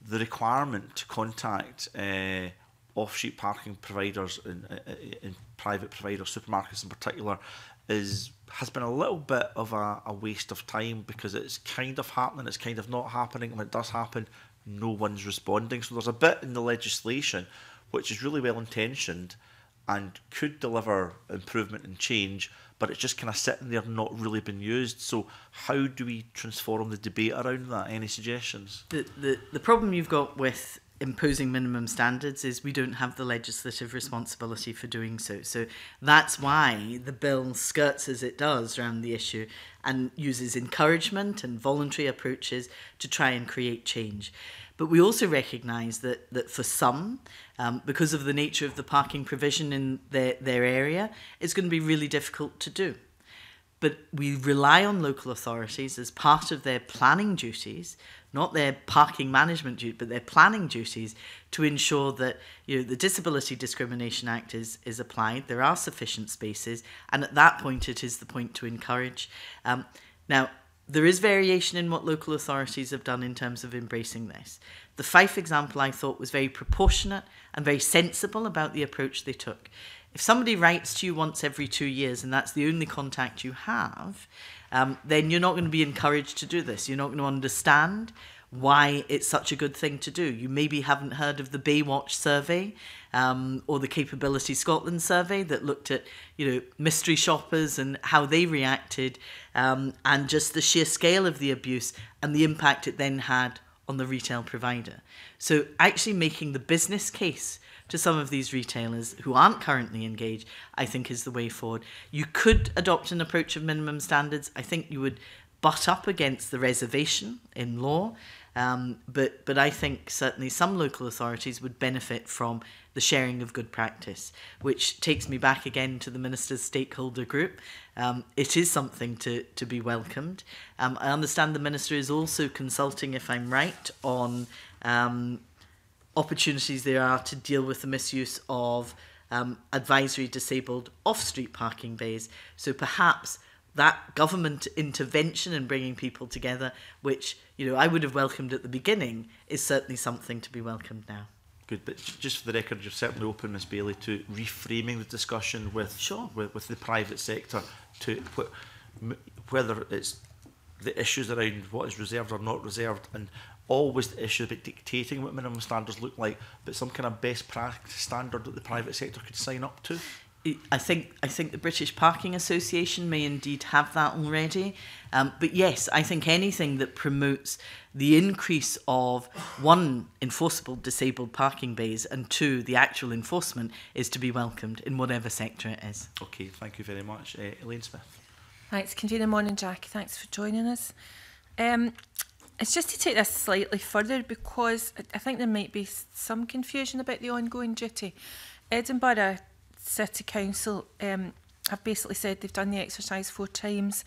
the requirement to contact uh, off-street parking providers and, and private providers, supermarkets in particular, is has been a little bit of a, a waste of time, because it's kind of happening, it's kind of not happening, and when it does happen, no one's responding. So there's a bit in the legislation which is really well intentioned and could deliver improvement and change, but it's just kind of sitting there, not really been used. So how do we transform the debate around that? Any suggestions? The, the, the problem you've got with imposing minimum standards is we don't have the legislative responsibility for doing so. So that's why the bill skirts as it does around the issue and uses encouragement and voluntary approaches to try and create change. But we also recognise that, that for some, um, because of the nature of the parking provision in their, their area, it's going to be really difficult to do. But we rely on local authorities as part of their planning duties, not their parking management duty, but their planning duties, to ensure that, you know, the Disability Discrimination Act is, is applied, there are sufficient spaces, and at that point it is the point to encourage. Um, now, there is variation in what local authorities have done in terms of embracing this. The Fife example, I thought, was very proportionate and very sensible about the approach they took. If somebody writes to you once every two years and that's the only contact you have, um, then you're not going to be encouraged to do this. You're not going to understand why it's such a good thing to do. You maybe haven't heard of the Baywatch survey um, or the Capability Scotland survey that looked at, you know, mystery shoppers and how they reacted um, and just the sheer scale of the abuse and the impact it then had on the retail provider. So actually making the business case to some of these retailers who aren't currently engaged, I think is the way forward. You could adopt an approach of minimum standards. I think you would butt up against the reservation in law, um, but, but I think certainly some local authorities would benefit from the sharing of good practice, which takes me back again to the Minister's stakeholder group. Um, it is something to, to be welcomed. Um, I understand the Minister is also consulting, if I'm right, on um, opportunities there are to deal with the misuse of um, advisory disabled off-street parking bays. So perhaps that government intervention in bringing people together, which, you know, I would have welcomed at the beginning, is certainly something to be welcomed now. Good, but just for the record, you're certainly open, Miz Baillie, to reframing the discussion with, sure. with, with the private sector, to wh whether it's the issues around what is reserved or not reserved, and always the issue about dictating what minimum standards look like, but some kind of best practice standard that the private sector could sign up to? I think, I think the British Parking Association may indeed have that already. Um, but yes, I think anything that promotes the increase of, one, enforceable disabled parking bays, and two, the actual enforcement, is to be welcomed in whatever sector it is. OK, thank you very much. Uh, Elaine Smith. Thanks, Convener. Morning, Jackie. Thanks for joining us. Um, It's just to take this slightly further, because I think there might be some confusion about the ongoing duty. Edinburgh City Council um, have basically said they've done the exercise four times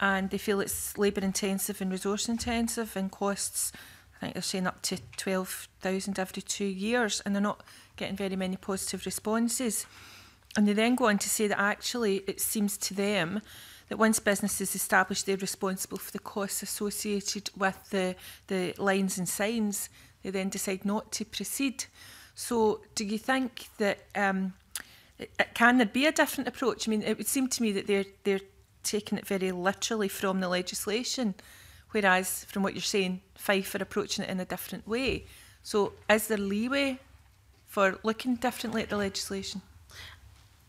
and they feel it's labour intensive and resource intensive and costs, I I think they're saying up to twelve thousand every two years, and they're not getting very many positive responses. And they then go on to say that actually it seems to them that once businesses establish they're responsible for the costs associated with the, the lines and signs, they then decide not to proceed. So do you think that, um, it, it, can there be a different approach? I mean, it would seem to me that they're, they're taking it very literally from the legislation, whereas from what you're saying, Fife are approaching it in a different way. So is there leeway for looking differently at the legislation?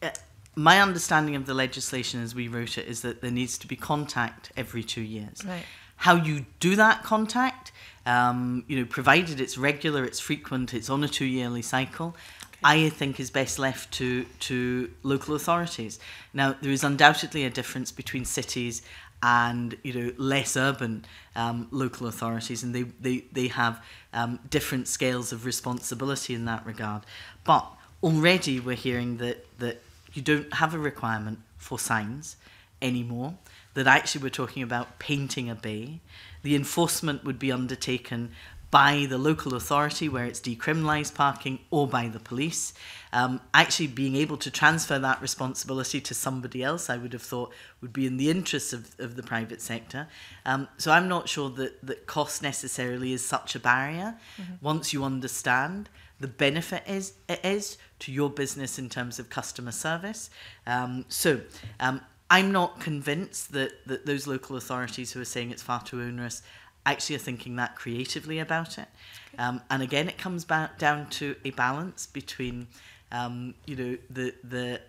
Uh, my understanding of the legislation as we wrote it is that there needs to be contact every two years. Right. How you do that contact, um, you know, provided it's regular, it's frequent, it's on a two-yearly cycle, okay, I think is best left to, to local authorities. Now, there is undoubtedly a difference between cities and, you know, less urban um, local authorities, and they, they, they have um, different scales of responsibility in that regard. But already we're hearing that, that you don't have a requirement for signs anymore, that actually we're talking about painting a bay. The enforcement would be undertaken by the local authority where it's decriminalised parking, or by the police. Um, actually being able to transfer that responsibility to somebody else, I would have thought, would be in the interests of, of the private sector. Um, so I'm not sure that, that cost necessarily is such a barrier. Mm-hmm. Once you understand the benefit is, it is to your business in terms of customer service. Um, so um, I'm not convinced that, that those local authorities who are saying it's far too onerous actually are thinking that creatively about it. Okay. Um, and again, it comes back down to a balance between um, you know, the, the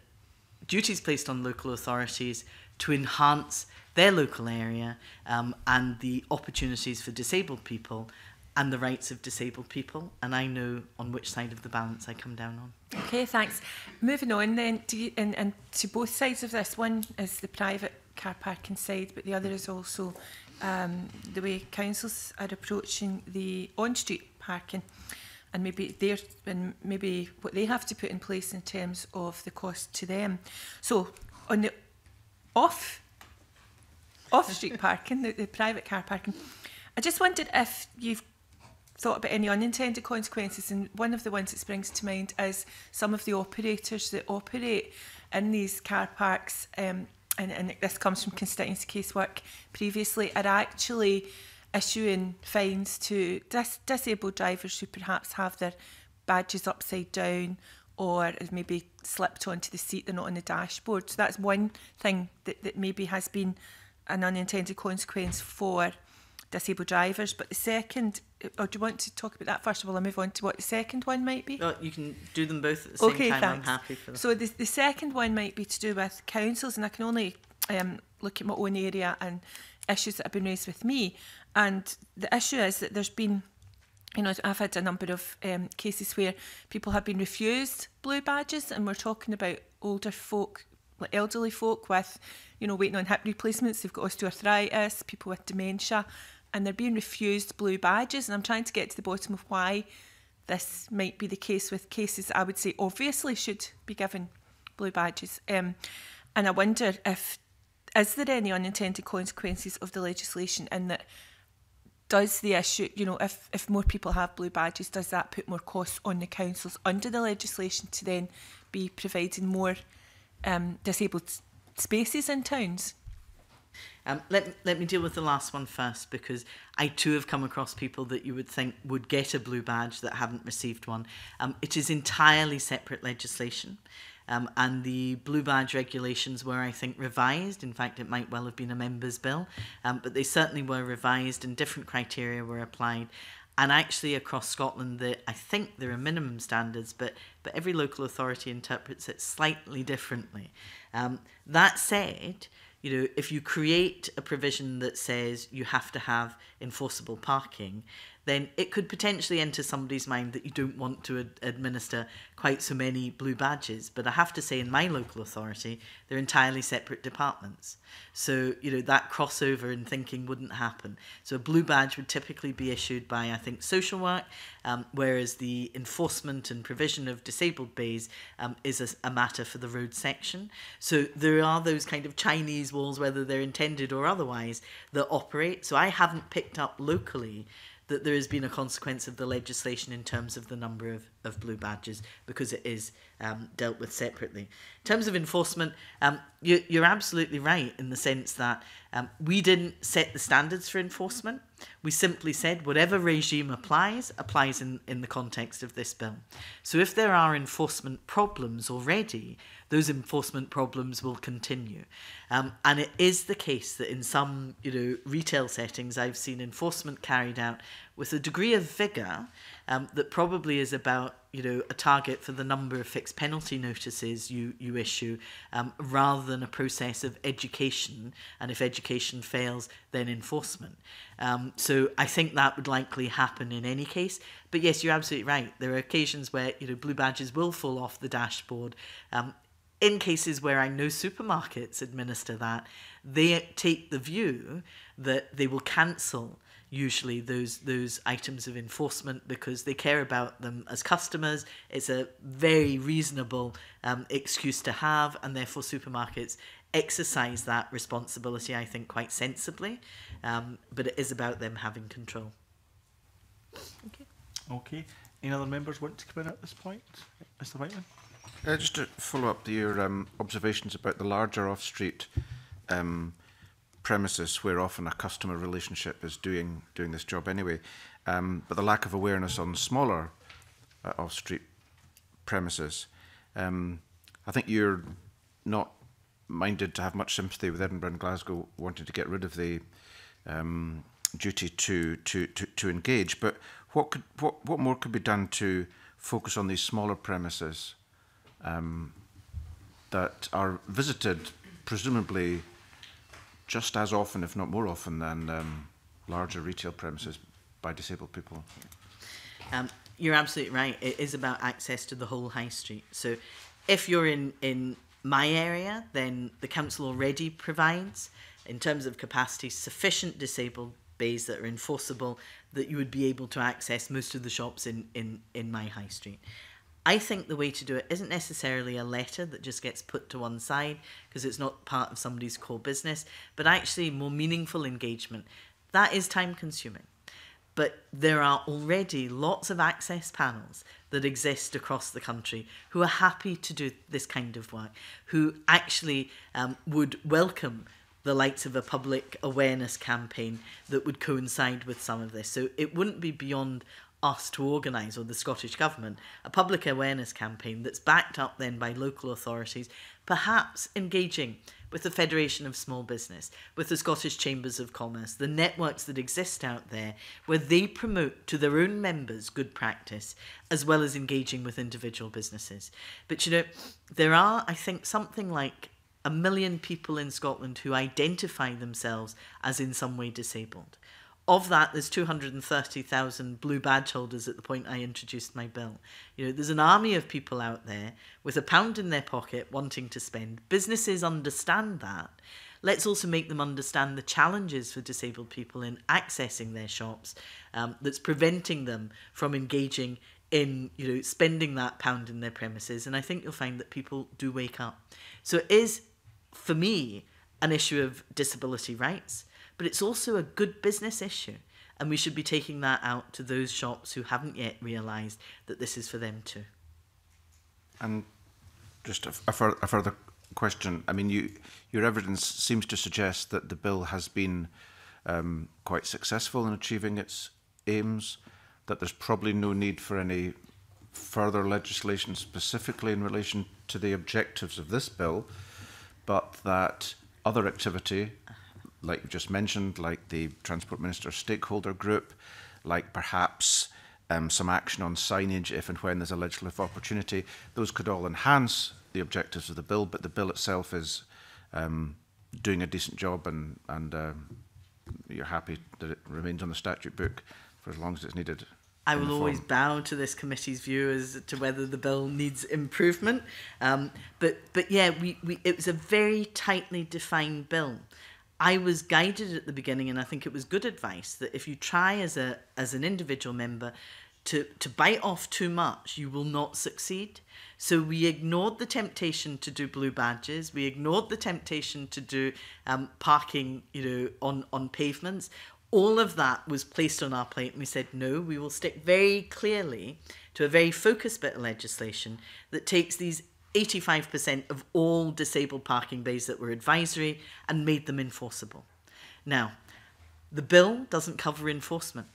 duties placed on local authorities to enhance their local area um, and the opportunities for disabled people and the rights of disabled people, and I know on which side of the balance I come down on. Okay, thanks. Moving on then, do you, and, and to both sides of this, one is the private car parking side, but the other is also um, the way councils are approaching the on-street parking, and maybe their, and maybe what they have to put in place in terms of the cost to them. So on the off, off-street parking, the, the private car parking, I just wondered if you've thought about any unintended consequences, and one of the ones that springs to mind is some of the operators that operate in these car parks, um, and, and this comes from constituency casework previously, are actually issuing fines to dis disabled drivers who perhaps have their badges upside down or maybe slipped onto the seat, they're not on the dashboard. So that's one thing that, that maybe has been an unintended consequence for disabled drivers. But the second, or do you want to talk about that first of all and move on to what the second one might be? Well, you can do them both at the same okay, time, thanks. I'm happy for that. So the, the second one might be to do with councils, and I can only um, look at my own area and issues that have been raised with me, and the issue is that there's been, you know, I've had a number of um, cases where people have been refused blue badges, and we're talking about older folk, like elderly folk with, you know, waiting on hip replacements, they've got osteoarthritis, people with dementia, and they're being refused blue badges. And I'm trying to get to the bottom of why this might be the case with cases that I would say obviously should be given blue badges. Um, and I wonder if, is there any unintended consequences of the legislation in that, does the issue, you know, if, if more people have blue badges, does that put more costs on the councils under the legislation to then be providing more um, disabled spaces in towns? Um, let, let me deal with the last one first, because I too have come across people that you would think would get a blue badge that haven't received one. Um, it is entirely separate legislation, um, and the blue badge regulations were, I think, revised. In fact, it might well have been a member's bill, um, but they certainly were revised and different criteria were applied. And actually across Scotland, the, I think there are minimum standards, but, but every local authority interprets it slightly differently. Um, that said, you know, if you create a provision that says you have to have enforceable parking, then it could potentially enter somebody's mind that you don't want to ad administer quite so many blue badges. But I have to say, in my local authority, they're entirely separate departments. So, you know, that crossover in thinking wouldn't happen. So a blue badge would typically be issued by, I think, social work, um, whereas the enforcement and provision of disabled bays um, is a, a matter for the road section. So there are those kind of Chinese walls, whether they're intended or otherwise, that operate. So I haven't picked up locally that there has been a consequence of the legislation in terms of the number of, of blue badges, because it is um, dealt with separately. In terms of enforcement, um, you, you're absolutely right in the sense that um, we didn't set the standards for enforcement. We simply said whatever regime applies, applies in, in the context of this bill. So if there are enforcement problems already, those enforcement problems will continue. Um, and it is the case that in some you know, retail settings, I've seen enforcement carried out with a degree of vigour um, that probably is about you know, a target for the number of fixed penalty notices you, you issue, um, rather than a process of education, and if education fails, then enforcement. Um, so I think that would likely happen in any case. But yes, you're absolutely right. There are occasions where you know, blue badges will fall off the dashboard. Um, in cases where I know supermarkets administer that, they take the view that they will cancel usually those those items of enforcement because they care about them as customers. It's a very reasonable um, excuse to have, and therefore supermarkets exercise that responsibility, I think, quite sensibly, um, but it is about them having control. Okay. Okay. Any other members want to come in at this point? Mister Whiteman? Uh, just to follow up to your um, observations about the larger off-street um, premises where often a customer relationship is doing doing this job anyway, um, but the lack of awareness on smaller uh, off-street premises. Um, I think you're not minded to have much sympathy with Edinburgh and Glasgow wanting to get rid of the um, duty to, to to to engage. But what could what what more could be done to focus on these smaller premises um, that are visited presumably just as often, if not more often, than um, larger retail premises by disabled people? Um, you're absolutely right. It is about access to the whole high street. So if you're in, in my area, then the council already provides, in terms of capacity, sufficient disabled bays that are enforceable that you would be able to access most of the shops in, in, in my high street. I think the way to do it isn't necessarily a letter that just gets put to one side because it's not part of somebody's core business, but actually more meaningful engagement. That is time consuming. But there are already lots of access panels that exist across the country who are happy to do this kind of work, who actually um, would welcome the likes of a public awareness campaign that would coincide with some of this. So it wouldn't be beyond us to organise, or the Scottish Government, a public awareness campaign that's backed up then by local authorities, perhaps engaging with the Federation of Small Business, with the Scottish Chambers of Commerce, the networks that exist out there, where they promote to their own members good practice, as well as engaging with individual businesses. But you know, there are, I think, something like a million people in Scotland who identify themselves as in some way disabled. Of that, there's two hundred and thirty thousand blue badge holders at the point I introduced my bill. You know, there's an army of people out there with a pound in their pocket wanting to spend. Businesses understand that. Let's also make them understand the challenges for disabled people in accessing their shops, um, that's preventing them from engaging in, you know, spending that pound in their premises. And I think you'll find that people do wake up. So it is, for me, an issue of disability rights, but it's also a good business issue, and we should be taking that out to those shops who haven't yet realised that this is for them too. And just a, a, fur a further question. I mean, you, your evidence seems to suggest that the bill has been um, quite successful in achieving its aims, that there's probably no need for any further legislation specifically in relation to the objectives of this bill, but that other activity, like you just mentioned, like the Transport Minister stakeholder group, like perhaps um, some action on signage if and when there's a legislative opportunity, those could all enhance the objectives of the bill, but the bill itself is um, doing a decent job, and, and um, you're happy that it remains on the statute book for as long as it's needed. I will always bow to this committee's view as to whether the bill needs improvement. Um, but, but yeah, we, we, it was a very tightly defined bill. I was guided at the beginning, and I think it was good advice, that if you try as a as an individual member to, to bite off too much, you will not succeed. So we ignored the temptation to do blue badges. We ignored the temptation to do um, parking, you know, on, on pavements. All of that was placed on our plate, and we said, no, we will stick very clearly to a very focused bit of legislation that takes these eighty-five percent of all disabled parking bays that were advisory and made them enforceable. Now, the bill doesn't cover enforcement.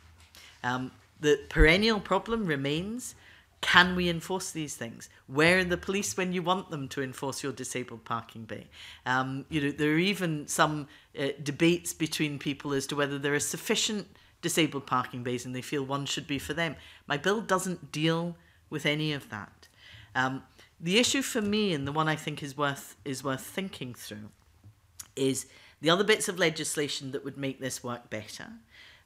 Um, the perennial problem remains, can we enforce these things? Where are the police when you want them to enforce your disabled parking bay? Um, you know, there are even some uh, debates between people as to whether there are sufficient disabled parking bays and they feel one should be for them. My bill doesn't deal with any of that. Um, the issue for me, and the one I think is worth, is worth thinking through, is the other bits of legislation that would make this work better,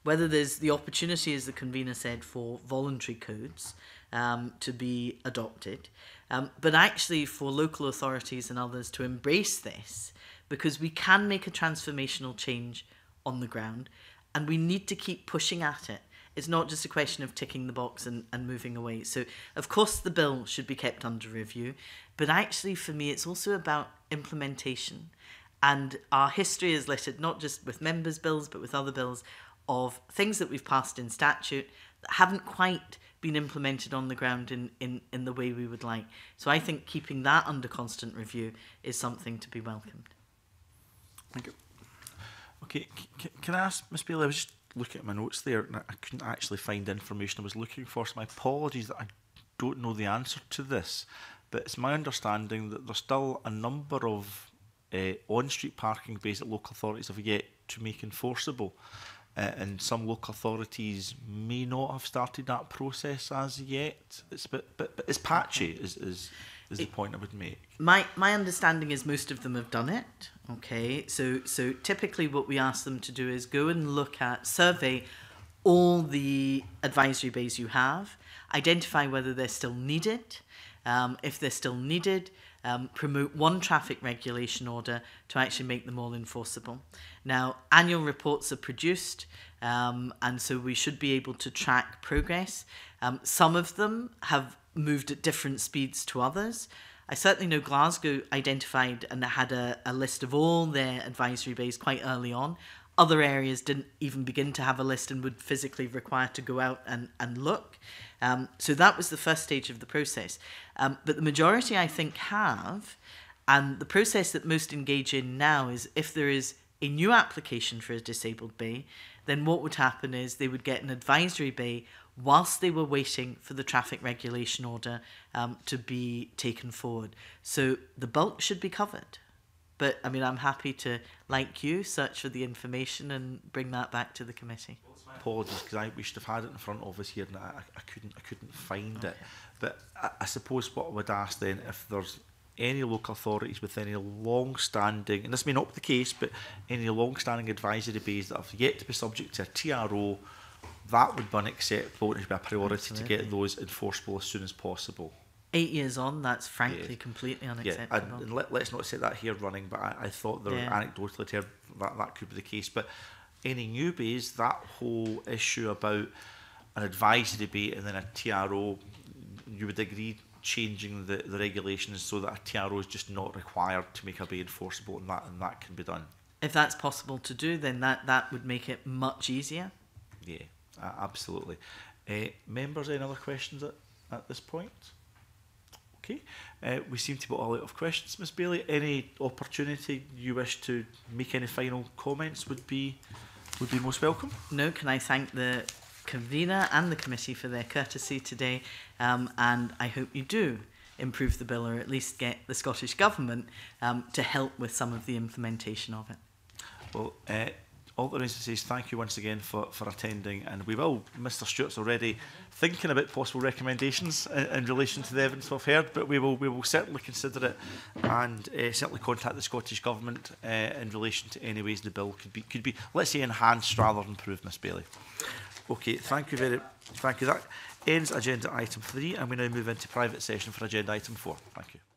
whether there's the opportunity, as the convener said, for voluntary codes um, to be adopted, um, but actually for local authorities and others to embrace this, because we can make a transformational change on the ground, and we need to keep pushing at it. It's not just a question of ticking the box and, and moving away. So, of course, the bill should be kept under review, but actually, for me, it's also about implementation. And our history is littered not just with members' bills, but with other bills, of things that we've passed in statute that haven't quite been implemented on the ground in, in, in the way we would like. So I think keeping that under constant review is something to be welcomed. Thank you. Okay, c can I ask, Miz Baillie, I was just looking at my notes there and I couldn't actually find the information I was looking for, so my apologies that I don't know the answer to this, but it's my understanding that there's still a number of uh, on-street parking bays that local authorities have yet to make enforceable. Uh, and some local authorities may not have started that process as yet. It's a bit, bit, bit, it's patchy, is, is, is the it, point I would make. My, my understanding is most of them have done it. Okay, so, so typically what we ask them to do is go and look at, survey all the advisory bays you have, identify whether they're still needed, um, if they're still needed, Um, promote one traffic regulation order to actually make them all enforceable. Now, annual reports are produced, um, and so we should be able to track progress. Um, some of them have moved at different speeds to others. I certainly know Glasgow identified and had a, a list of all their advisory bays quite early on. Other areas didn't even begin to have a list and would physically require to go out and, and look. Um, so that was the first stage of the process. Um, but the majority, I think, have, and the process that most engage in now is if there is a new application for a disabled bay, then what would happen is they would get an advisory bay whilst they were waiting for the traffic regulation order um, to be taken forward. So the bulk should be covered. But, I mean, I'm happy to, like you, search for the information and bring that back to the committee. Apologies, because I, we should have had it in front of us here and I, I, couldn't, I couldn't find okay. it. But I, I suppose what I would ask then, if there's any local authorities with any long-standing, and this may not be the case, but any long-standing advisory bays that have yet to be subject to a T R O, that would be unacceptable. It would be a priority Absolutely. to get those enforceable as soon as possible. Eight years on, that's frankly yeah. completely unacceptable. Yeah, and, and let, let's not say that here running, but I, I thought there yeah. anecdotally term, that that could be the case. But any newbies, that whole issue about an advisory debate and then a T R O, you would agree changing the, the regulations so that a T R O is just not required to make a bay enforceable, and that and that can be done. If that's possible to do, then that, that would make it much easier. Yeah, uh, absolutely. Uh, members, any other questions at, at this point? Okay, uh, we seem to be all out of questions, Miz Baillie. Any opportunity you wish to make any final comments would be would be most welcome. No, can I thank the convener and the committee for their courtesy today, um, and I hope you do improve the bill or at least get the Scottish Government um, to help with some of the implementation of it. Well, uh, all there is to say is thank you once again for, for attending, and we will, Mr Stewart's already thinking about possible recommendations in, in relation to the evidence we've heard, but we will we will certainly consider it and uh, certainly contact the Scottish Government uh, in relation to any ways the bill could be, could be let's say, enhanced rather than improved, Miss Baillie. Okay, thank you very much. Thank you. That ends agenda item three, and we now move into private session for agenda item four. Thank you.